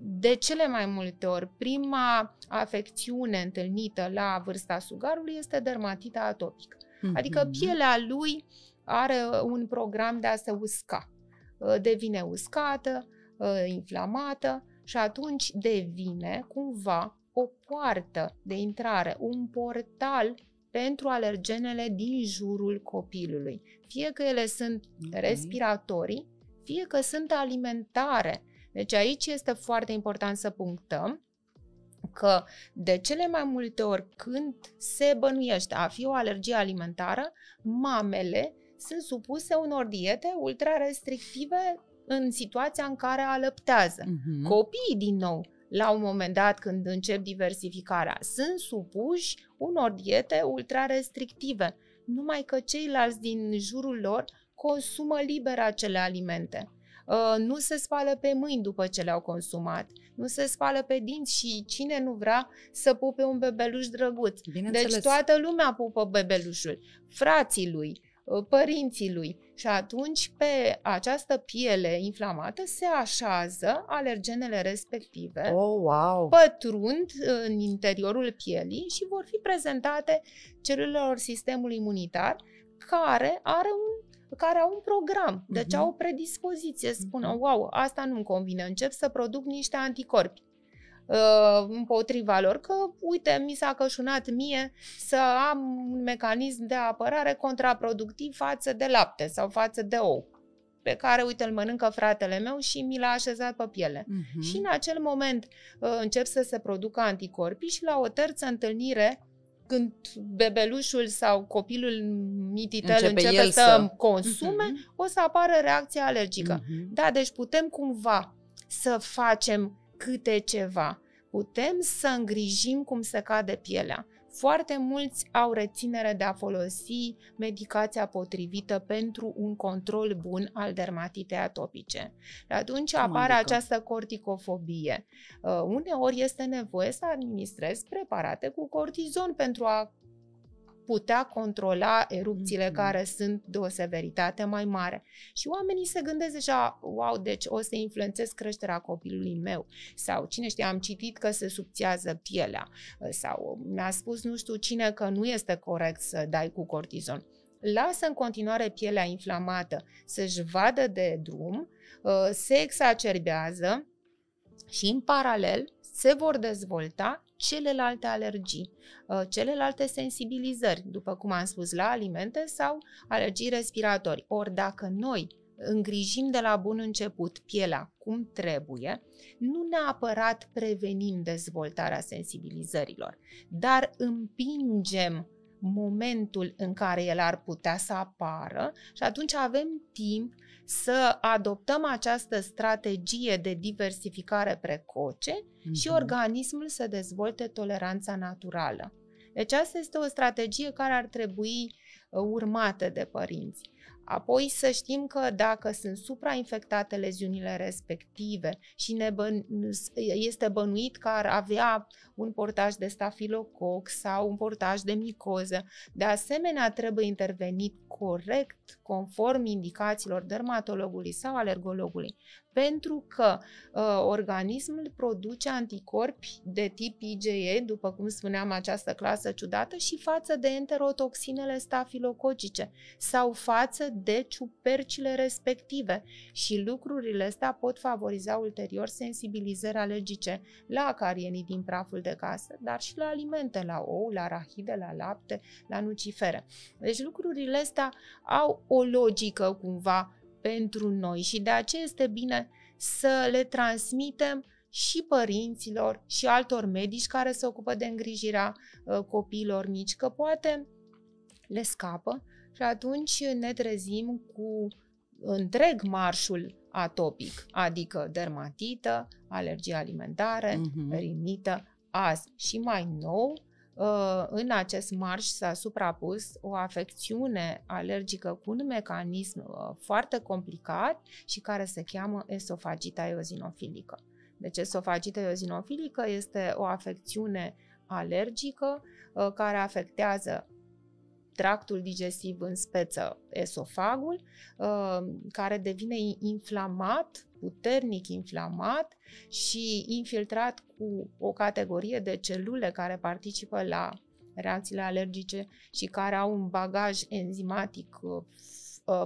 De cele mai multe ori, prima afecțiune întâlnită la vârsta sugarului este dermatita atopică. Mm-hmm. Adică pielea lui are un program de a se usca. Devine uscată, inflamată și atunci devine cumva o poartă de intrare, un portal pentru alergenele din jurul copilului. Fie că ele sunt okay. respiratorii, fie că sunt alimentare. Deci aici este foarte important să punctăm că de cele mai multe ori când se bănuiește a fi o alergie alimentară, mamele sunt supuse unor diete ultra-restrictive în situația în care alăptează. Uh-huh. Copiii, din nou, la un moment dat când încep diversificarea, sunt supuși unor diete ultra-restrictive, numai că ceilalți din jurul lor consumă liber acele alimente. Nu se spală pe mâini după ce le-au consumat, nu se spală pe dinți și cine nu vrea să pupe un bebeluș drăguț. Deci toată lumea pupă bebelușul, frații lui, părinții lui. Și atunci pe această piele inflamată se așează alergenele respective, oh, wow. pătrund în interiorul pielii și vor fi prezentate celulelor sistemului imunitar care, are un, care au un program, deci uh-huh. au o predispoziție, spună, wow, asta nu-mi convine, încep să produc niște anticorpi împotriva lor, că uite, mi s-a cășunat mie să am un mecanism de apărare contraproductiv față de lapte sau față de ou, pe care, uite, îl mănâncă fratele meu și mi l-a așezat pe piele. Uh-huh. Și în acel moment încep să se producă anticorpii și la o terță întâlnire, când bebelușul sau copilul mititel începe, începe să, să consume, uh-huh. o să apară reacția alergică. Uh-huh. Da, deci putem cumva să facem câte ceva. Putem să îngrijim cum se cade pielea, Foarte mulți au reținere de a folosi medicația potrivită pentru un control bun al dermatitei atopice. Atunci apare această corticofobie. Uneori este nevoie să administrezi preparate cu cortizon pentru a putea controla erupțiile mm-hmm. care sunt de o severitate mai mare. Și oamenii se gândesc deja, wow, deci o să influențez creșterea copilului meu. Sau cine știe, am citit că se subțiază pielea. Sau mi-a spus nu știu cine că nu este corect să dai cu cortizon. Lasă în continuare pielea inflamată să-și vadă de drum, se exacerbează și în paralel se vor dezvolta celelalte alergii, celelalte sensibilizări, după cum am spus, la alimente sau alergii respiratorii. Ori dacă noi îngrijim de la bun început pielea cum trebuie, nu neapărat prevenim dezvoltarea sensibilizărilor, dar împingem momentul în care el ar putea să apară și atunci avem timp să adoptăm această strategie de diversificare precoce mm-hmm. și organismul să dezvolte toleranța naturală. Deci asta este o strategie care ar trebui urmată de părinți. Apoi să știm că dacă sunt suprainfectate leziunile respective și ne bă- este bănuit că ar avea un portaj de stafilococ sau un portaj de micoză, de asemenea trebuie intervenit corect, conform indicațiilor dermatologului sau alergologului, pentru că uh, organismul produce anticorpi de tip I G E, după cum spuneam, această clasă ciudată, și față de enterotoxinele stafilococice sau față de ciupercile respective, și lucrurile astea pot favoriza ulterior sensibilizări alergice la acarienii din praful de casă, dar și la alimente, la ou, la arahide, la lapte, la nucifere. Deci lucrurile astea au o logică cumva pentru noi și de aceea este bine să le transmitem și părinților și altor medici care se ocupă de îngrijirea copiilor mici, că poate le scapă și atunci ne trezim cu întreg marșul atopic, adică dermatită, alergie alimentare, uh-huh. rinită, astm și mai nou. În acest marș s-a suprapus o afecțiune alergică cu un mecanism foarte complicat și care se cheamă esofagita eozinofilică. Deci esofagita eozinofilică este o afecțiune alergică care afectează tractul digestiv, în speță esofagul, care devine inflamat, puternic inflamat și infiltrat cu o categorie de celule care participă la reacțiile alergice și care au un bagaj enzimatic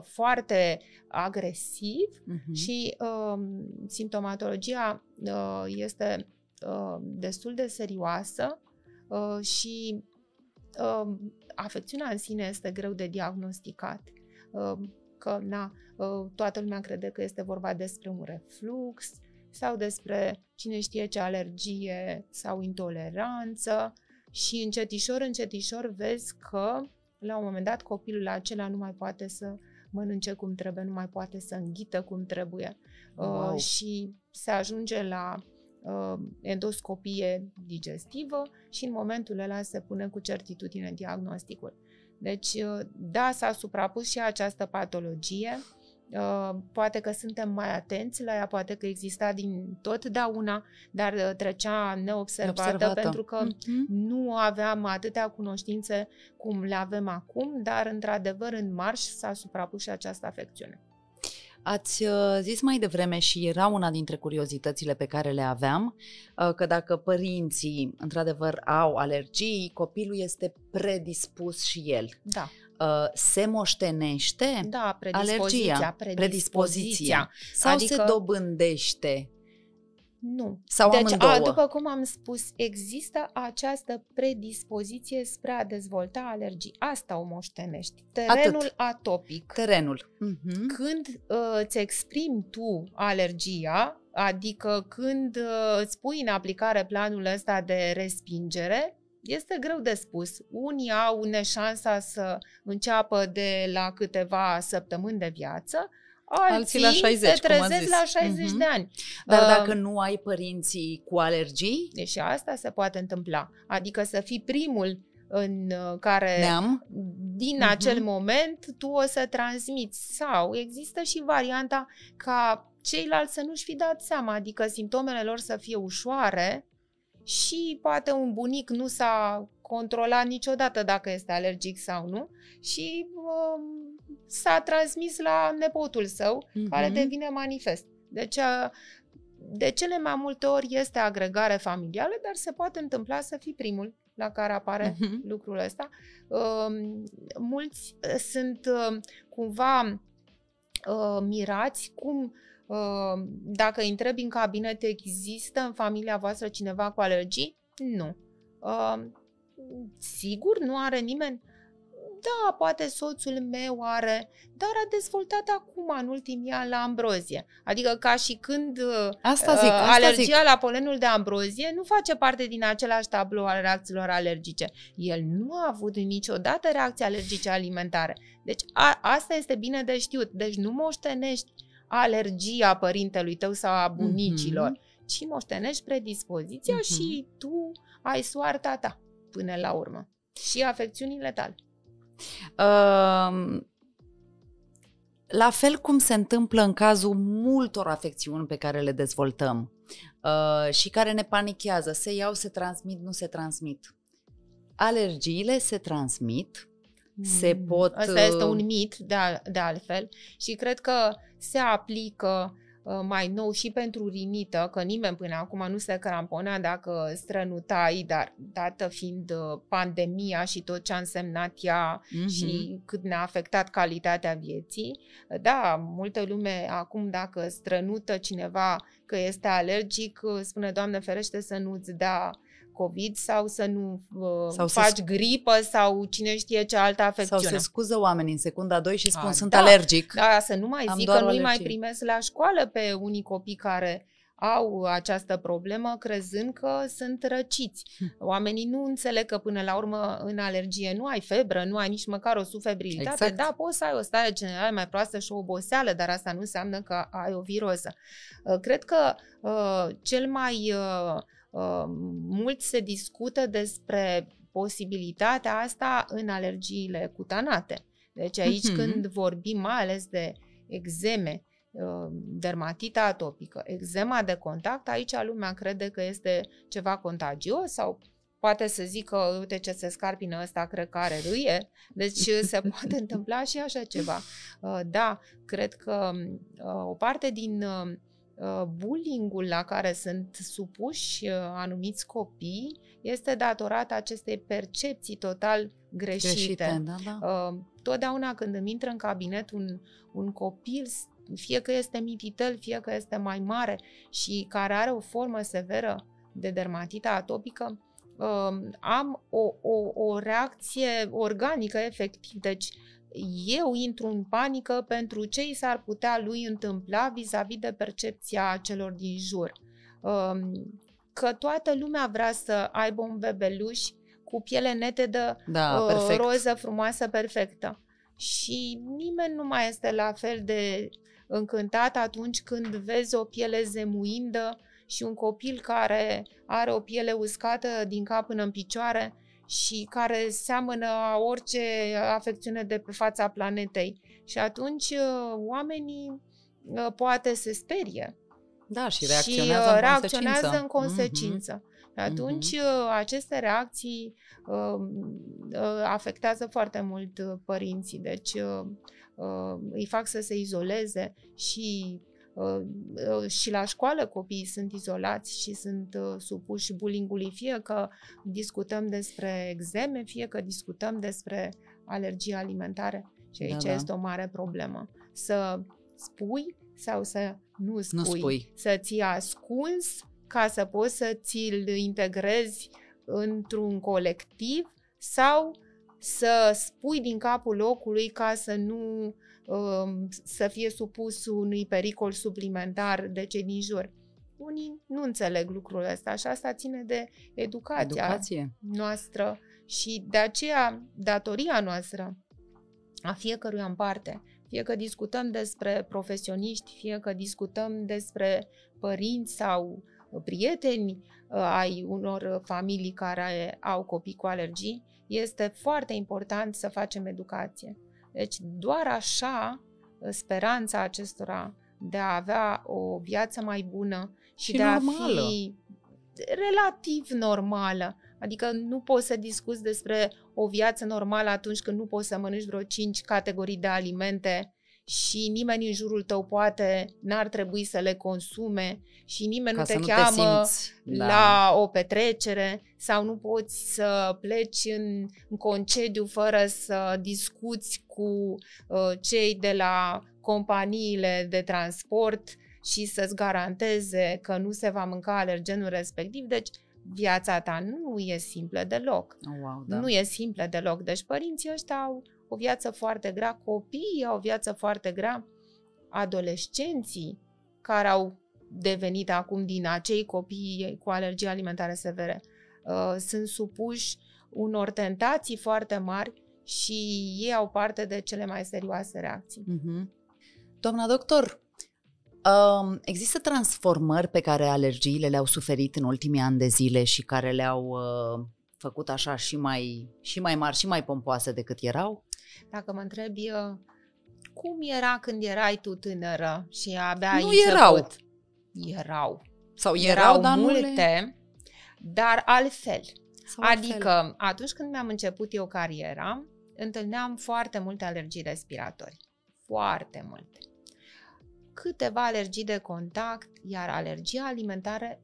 foarte agresiv uh-huh. și uh, simptomatologia uh, este uh, destul de serioasă uh, și uh, afecțiunea în sine este greu de diagnosticat. Uh, că na, toată lumea crede că este vorba despre un reflux sau despre cine știe ce alergie sau intoleranță și încetișor, încetișor vezi că la un moment dat copilul acela nu mai poate să mănânce cum trebuie, nu mai poate să înghită cum trebuie wow. uh, și se ajunge la uh, endoscopie digestivă și în momentul ăla se pune cu certitudine diagnosticul. Deci, da, s-a suprapus și această patologie, poate că suntem mai atenți la ea, poate că exista din totdeauna, dar trecea neobservată, neobservată. pentru că mm-hmm. nu aveam atâtea cunoștințe cum le avem acum, dar într-adevăr în marș s-a suprapus și această afecțiune. Ați zis mai devreme și era una dintre curiozitățile pe care le aveam, că dacă părinții într-adevăr au alergii, copilul este predispus și el. Da. Se moștenește da, predispoziția, alergia, predispoziția, predispoziția. Sau adică... se dobândește? Nu. Sau deci, a, după cum am spus, există această predispoziție spre a dezvolta alergii. Asta o moștenești. Terenul Atât. atopic. Terenul. Uh-huh. Când uh, îți exprimi tu alergia, adică când uh, îți pui în aplicare planul ăsta de respingere, este greu de spus. Unii au neșansa să înceapă de la câteva săptămâni de viață, alții la șaizeci, se trezesc la șaizeci uh-huh. de ani. Dar uh, dacă nu ai părinții cu alergii? Deci asta se poate întâmpla. Adică să fii primul în care neam. Din uh-huh. acel moment tu o să transmiți. Sau există și varianta ca ceilalți să nu-și fi dat seama, adică simptomele lor să fie ușoare și poate un bunic nu s-a controlat niciodată dacă este alergic sau nu și uh, s-a transmis la nepotul său, uh-huh. care devine manifest. Deci uh, de cele mai multe ori este agregare familială, dar se poate întâmpla să fii primul la care apare uh-huh. lucrul ăsta. Uh, mulți sunt uh, cumva uh, mirați cum uh, dacă îi întrebi în cabinet există în familia voastră cineva cu alergii? Nu. Uh, sigur, nu are nimeni? Da, poate soțul meu are, dar a dezvoltat acum, în ultimii ani, la ambrozie. Adică ca și când asta zic, asta alergia zic. La polenul de ambrozie nu face parte din același tablou al reacțiilor alergice. El nu a avut niciodată reacții alergice alimentare. Deci a, asta este bine de știut. Deci nu moștenești alergia părintelui tău sau a bunicilor, mm-hmm. ci moștenești predispoziția mm-hmm. și tu ai soarta ta până la urmă și afecțiunile tale. Uh, la fel cum se întâmplă în cazul multor afecțiuni pe care le dezvoltăm uh, și care ne panichează, se iau, se transmit, nu se transmit. Alergiile se transmit, mm. se pot... Asta este un mit de, al, de altfel și cred că se aplică uh, mai nou și pentru rinită, că nimeni până acum nu se cramponea dacă strănutai, dar dată fiind pandemia și tot ce a însemnat ea mm-hmm. și cât ne-a afectat calitatea vieții, da, multă lume acum dacă strănută cineva că este alergic, spune Doamne ferește să nu-ți dea COVID sau să nu sau faci să... gripă sau cine știe ce altă afecțiune. Sau se scuză oamenii în secunda doi și spun a, sunt da, alergic. Da, să nu mai am zic că nu-i mai primesc la școală pe unii copii care au această problemă crezând că sunt răciți. Oamenii nu înțeleg că până la urmă în alergie nu ai febră, nu ai nici măcar o sufebrilitate. Exact. Da, poți să ai o stare generală mai proastă și o oboseală, dar asta nu înseamnă că ai o viroză. Cred că uh, cel mai... Uh, Uh, mult se discută despre posibilitatea asta în alergiile cutanate. Deci aici mm-hmm. când vorbim mai ales de eczeme, uh, dermatita atopică, eczema de contact, aici lumea crede că este ceva contagios sau poate să zică, uite ce se scarpină ăsta, cred că are râie. Deci se poate întâmpla și așa ceva. Uh, da, cred că uh, o parte din... Uh, bullying-ul la care sunt supuși anumiți copii este datorat acestei percepții total greșite. greșite da, da. Totdeauna când îmi intră în cabinet un, un copil, fie că este mititel, fie că este mai mare și care are o formă severă de dermatita atopică, am o, o, o reacție organică efectiv. Deci eu intru în panică pentru ce i s-ar putea lui întâmpla vis-a-vis de percepția celor din jur. Că toată lumea vrea să aibă un bebeluș cu piele netedă, da, roză, frumoasă, perfectă. Și nimeni nu mai este la fel de încântat atunci când vezi o piele zemuindă și un copil care are o piele uscată din cap până în picioare și care seamănă orice afecțiune de pe fața planetei. Și atunci oamenii poate se sperie. Da, și reacționează, și, în, reacționează consecință. în consecință. Mm-hmm. Atunci mm-hmm. aceste reacții uh, afectează foarte mult părinții. Deci uh, uh, îi fac să se izoleze și și la școală copiii sunt izolați și sunt supuși bullying-ului, fie că discutăm despre eczeme, fie că discutăm despre alergii alimentare. Și aici da, da. este o mare problemă. Să spui sau să nu spui. Nu spui. Să ții ascuns ca să poți să ți-l integrezi într-un colectiv sau să spui din capul locului ca să nu să fie supus unui pericol suplimentar de cei din jur. Unii nu înțeleg lucrul ăsta și asta ține de educația Educație. noastră și de aceea datoria noastră a fiecăruia în parte, fie că discutăm despre profesioniști, fie că discutăm despre părinți sau prieteni, ai unor familii care au copii cu alergii, este foarte important să facem educație. Deci doar așa speranța acestora de a avea o viață mai bună și, și de normală. A fi relativ normală. Adică nu poți să discuți despre o viață normală atunci când nu poți să mănânci vreo cinci categorii de alimente și nimeni în jurul tău poate n-ar trebui să le consume și nimeni Ca nu te cheamă te simți, da. la o petrecere sau nu poți să pleci în, în concediu fără să discuți cu uh, cei de la companiile de transport și să-ți garanteze că nu se va mânca alergenul respectiv. Deci viața ta nu e simplă deloc. Oh, wow, da. Nu e simplă deloc. Deci părinții ăștia au o viață foarte grea, copiii au o viață foarte grea, adolescenții care au devenit acum din acei copii cu alergii alimentare severe uh, sunt supuși unor tentații foarte mari și ei au parte de cele mai serioase reacții. Mm-hmm. Doamna doctor, uh, există transformări pe care alergiile le-au suferit în ultimii ani de zile și care le-au uh, făcut așa și mai, și mai mari și mai pompoase decât erau? Dacă mă întrebi, cum era când erai tu tânără și abia ai început? Nu erau. Erau. Sau erau, erau multe, dar altfel. Sau adică altfel. Atunci când mi-am început eu cariera, întâlneam foarte multe alergii respiratorii. Foarte multe. Câteva alergii de contact, iar alergia alimentară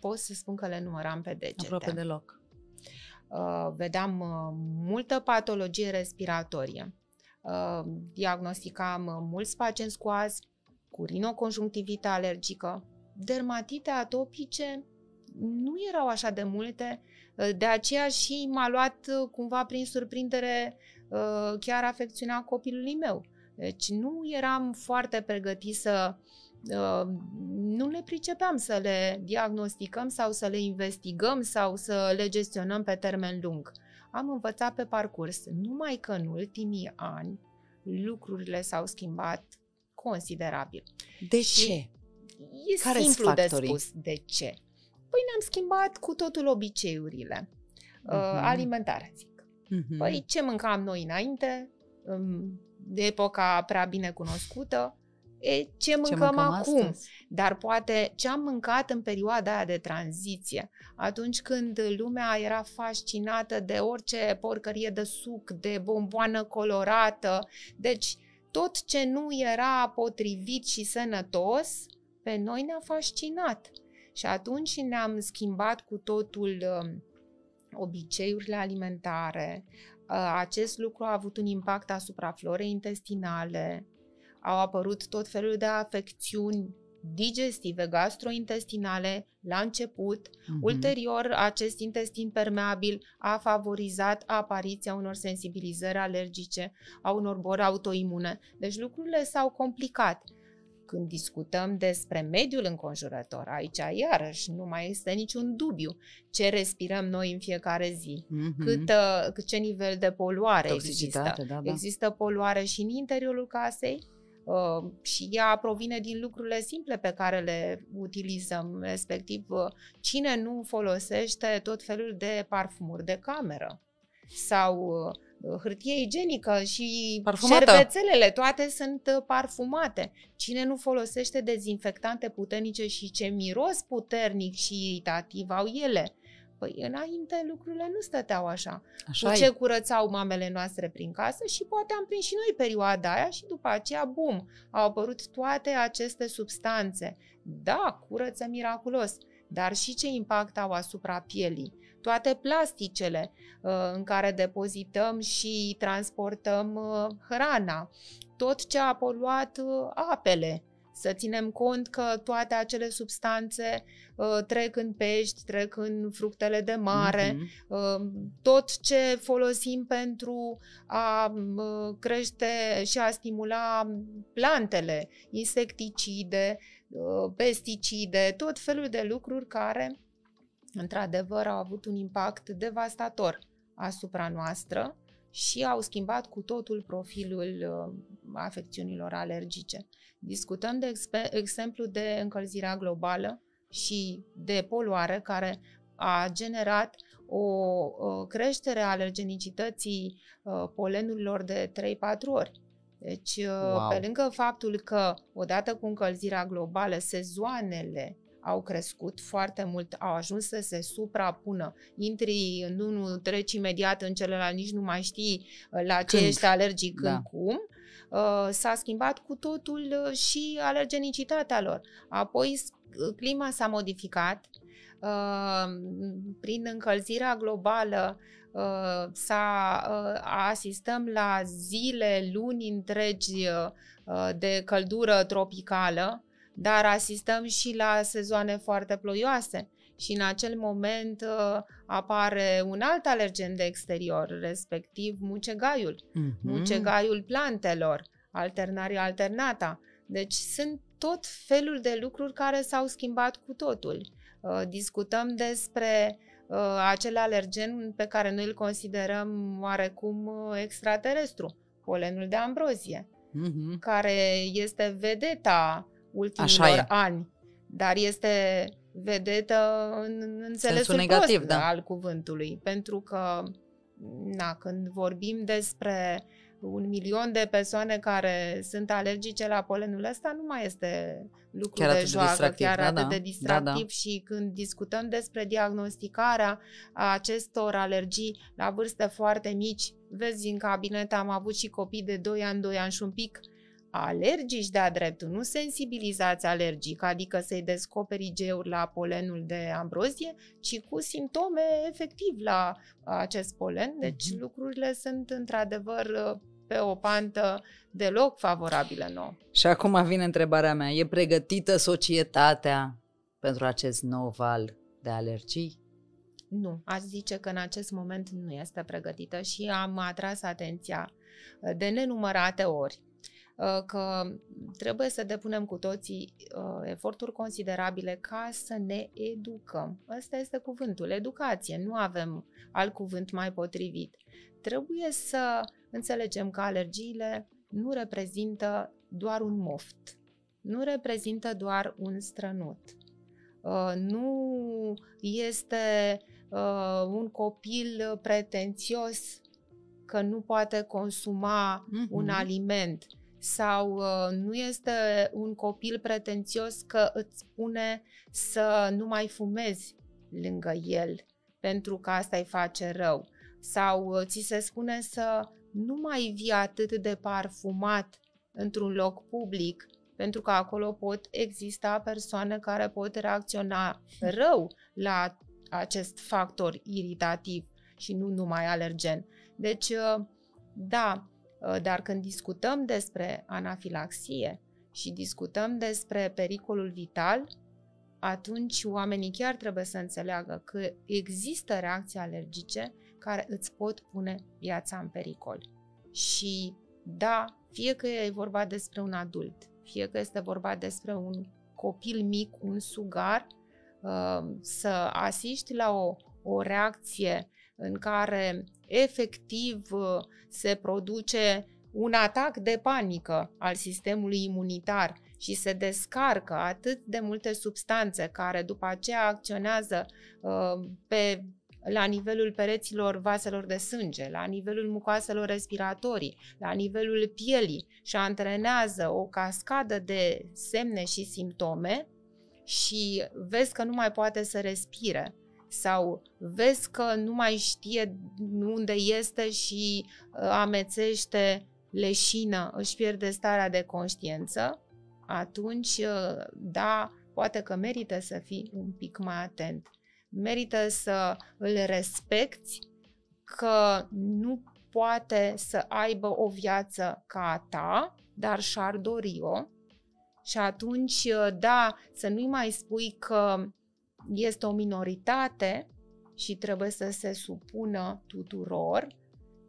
pot să spun că le număram pe degete. Aproape deloc. Uh, vedeam uh, multă patologie respiratorie, uh, diagnosticam uh, mulți pacienți cu astm, cu rinoconjunctivită alergică, dermatite atopice nu erau așa de multe, uh, de aceea și m-a luat uh, cumva prin surprindere uh, chiar afecțiunea copilului meu. Deci nu eram foarte pregătit să, uh, nu ne pricepeam să le diagnosticăm sau să le investigăm sau să le gestionăm pe termen lung. Am învățat pe parcurs, numai că în ultimii ani lucrurile s-au schimbat considerabil. De ce? E Care simplu factorii? de spus de ce. Păi ne-am schimbat cu totul obiceiurile uh, uh-huh. alimentare, zic. Uh-huh. Păi ce mâncam noi înainte, de epoca prea bine cunoscută, E, ce mâncăm, ce mâncăm acum, astăzi? Dar poate ce am mâncat în perioada aia de tranziție, atunci când lumea era fascinată de orice porcărie de suc, de bomboană colorată, deci tot ce nu era potrivit și sănătos, pe noi ne-a fascinat și atunci ne-am schimbat cu totul obiceiurile alimentare, acest lucru a avut un impact asupra florei intestinale, au apărut tot felul de afecțiuni digestive, gastrointestinale la început. Mm-hmm. Ulterior, acest intestin permeabil a favorizat apariția unor sensibilizări alergice, a unor boli autoimune. Deci lucrurile s-au complicat. Când discutăm despre mediul înconjurător, aici iarăși nu mai este niciun dubiu ce respirăm noi în fiecare zi, mm-hmm. cât, ce nivel de poluare există. Da, da. Există poluare și în interiorul casei, Uh, și ea provine din lucrurile simple pe care le utilizăm, respectiv uh, cine nu folosește tot felul de parfumuri de cameră sau uh, hârtie igienică și parfumată. Șervețelele, toate sunt parfumate. Cine nu folosește dezinfectante puternice și ce miros puternic și iritativ au ele? Păi înainte lucrurile nu stăteau așa. așa cu ce curățau mamele noastre prin casă și poate am prins și noi perioada aia și după aceea, bum, au apărut toate aceste substanțe. Da, curăță miraculos, dar și ce impact au asupra pielii. Toate plasticele în care depozităm și transportăm hrana, tot ce a poluat apele. Să ținem cont că toate acele substanțe uh, trec în pești, trec în fructele de mare, mm-hmm. uh, tot ce folosim pentru a uh, crește și a stimula plantele, insecticide, uh, pesticide, tot felul de lucruri care, într-adevăr, au avut un impact devastator asupra noastră și au schimbat cu totul profilul uh, afecțiunilor alergice. Discutăm de exemplu de încălzirea globală și de poluare, care a generat o creștere a alergenicității polenurilor de trei-patru ori. Deci, wow. Pe lângă faptul că, odată cu încălzirea globală, sezoanele au crescut foarte mult, au ajuns să se suprapună. Intri în unul, treci imediat în celălalt, nici nu mai știi la ce când. Ești alergic, da. Când, cum. S-a schimbat cu totul și alergenicitatea lor. Apoi, clima s-a modificat. Prin încălzirea globală să asistăm la zile, luni întregi de căldură tropicală, dar asistăm și la sezoane foarte ploioase și în acel moment apare un alt alergen de exterior, respectiv mucegaiul, mm-hmm. mucegaiul plantelor, alternaria alternata. Deci sunt tot felul de lucruri care s-au schimbat cu totul. Discutăm despre uh, acel alergen pe care noi îl considerăm oarecum extraterestru, polenul de ambrozie, mm-hmm. care este vedeta ultimilor ani, dar este vedetă în înțelesul negativ, prost, da. Al cuvântului, pentru că na, când vorbim despre un milion de persoane care sunt alergice la polenul ăsta, nu mai este lucru de joacă, chiar atât de distractiv. Și când discutăm despre diagnosticarea acestor alergii la vârste foarte mici, vezi, în cabinet am avut și copii de doi ani, doi ani și un pic, alergici de-a dreptul, nu sensibilizați alergic, adică să-i descoperi geuri la polenul de ambrozie, ci cu simptome efectiv la acest polen. Deci lucrurile sunt într-adevăr pe o pantă deloc favorabilă nouă. Și acum vine întrebarea mea, e pregătită societatea pentru acest nou val de alergii? Nu, aș zice că în acest moment nu este pregătită și am atras atenția de nenumărate ori că trebuie să depunem cu toții uh, eforturi considerabile ca să ne educăm. Ăsta este cuvântul, educație. Nu avem alt cuvânt mai potrivit. Trebuie să înțelegem că alergiile nu reprezintă doar un moft, nu reprezintă doar un strănut, uh, nu este uh, un copil pretențios că nu poate consuma mm-hmm. un aliment, sau uh, nu este un copil pretențios că îți spune să nu mai fumezi lângă el pentru că asta îi face rău, sau uh, ți se spune să nu mai vii atât de parfumat într-un loc public pentru că acolo pot exista persoane care pot reacționa rău la acest factor iritativ și nu numai alergen. Deci, uh, da, dar când discutăm despre anafilaxie și discutăm despre pericolul vital, atunci oamenii chiar trebuie să înțeleagă că există reacții alergice care îți pot pune viața în pericol. Și da, fie că e vorba despre un adult, fie că este vorba despre un copil mic, un sugar, să asiști la o, o reacție în care efectiv se produce un atac de panică al sistemului imunitar și se descarcă atât de multe substanțe care după aceea acționează uh, pe, la nivelul pereților vaselor de sânge, la nivelul mucoaselor respiratorii, la nivelul pielii și antrenează o cascadă de semne și simptome și vezi că nu mai poate să respire. Sau vezi că nu mai știe unde este și amețește, leșină, își pierde starea de conștiință, atunci, da, poate că merită să fii un pic mai atent. Merită să îl respecti că nu poate să aibă o viață ca a ta, dar și-ar dori-o. Și atunci, da, să nu-i mai spui că este o minoritate și trebuie să se supună tuturor,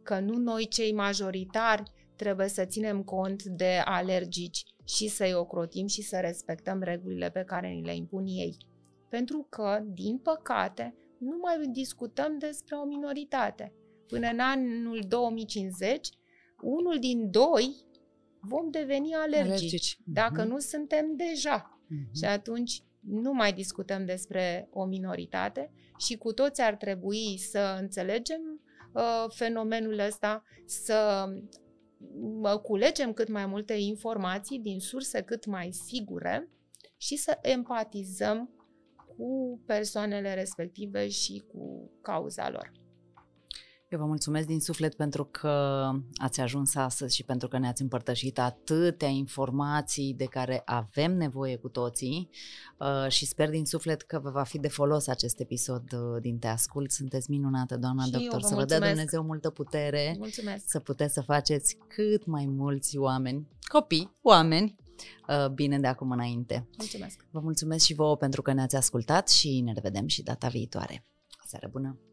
că nu noi cei majoritari trebuie să ținem cont de alergici și să-i ocrotim și să respectăm regulile pe care ni le impun ei. Pentru că, din păcate, nu mai discutăm despre o minoritate. Până în anul două mii cincizeci, unul din doi vom deveni alergici, alergici. Dacă mm-hmm. nu suntem deja. Mm-hmm. Și atunci nu mai discutăm despre o minoritate și cu toți ar trebui să înțelegem uh, fenomenul ăsta, să culegem cât mai multe informații din surse cât mai sigure și să empatizăm cu persoanele respective și cu cauza lor. Eu vă mulțumesc din suflet pentru că ați ajuns astăzi și pentru că ne-ați împărtășit atâtea informații de care avem nevoie cu toții și sper din suflet că vă va fi de folos acest episod din TeAscult. Sunteți minunată, doamna doctor, să vă dea Dumnezeu multă putere, mulțumesc, să puteți să faceți cât mai mulți oameni, copii, oameni, bine de acum înainte. Mulțumesc. Vă mulțumesc și vouă pentru că ne-ați ascultat și ne revedem și data viitoare. O seară bună!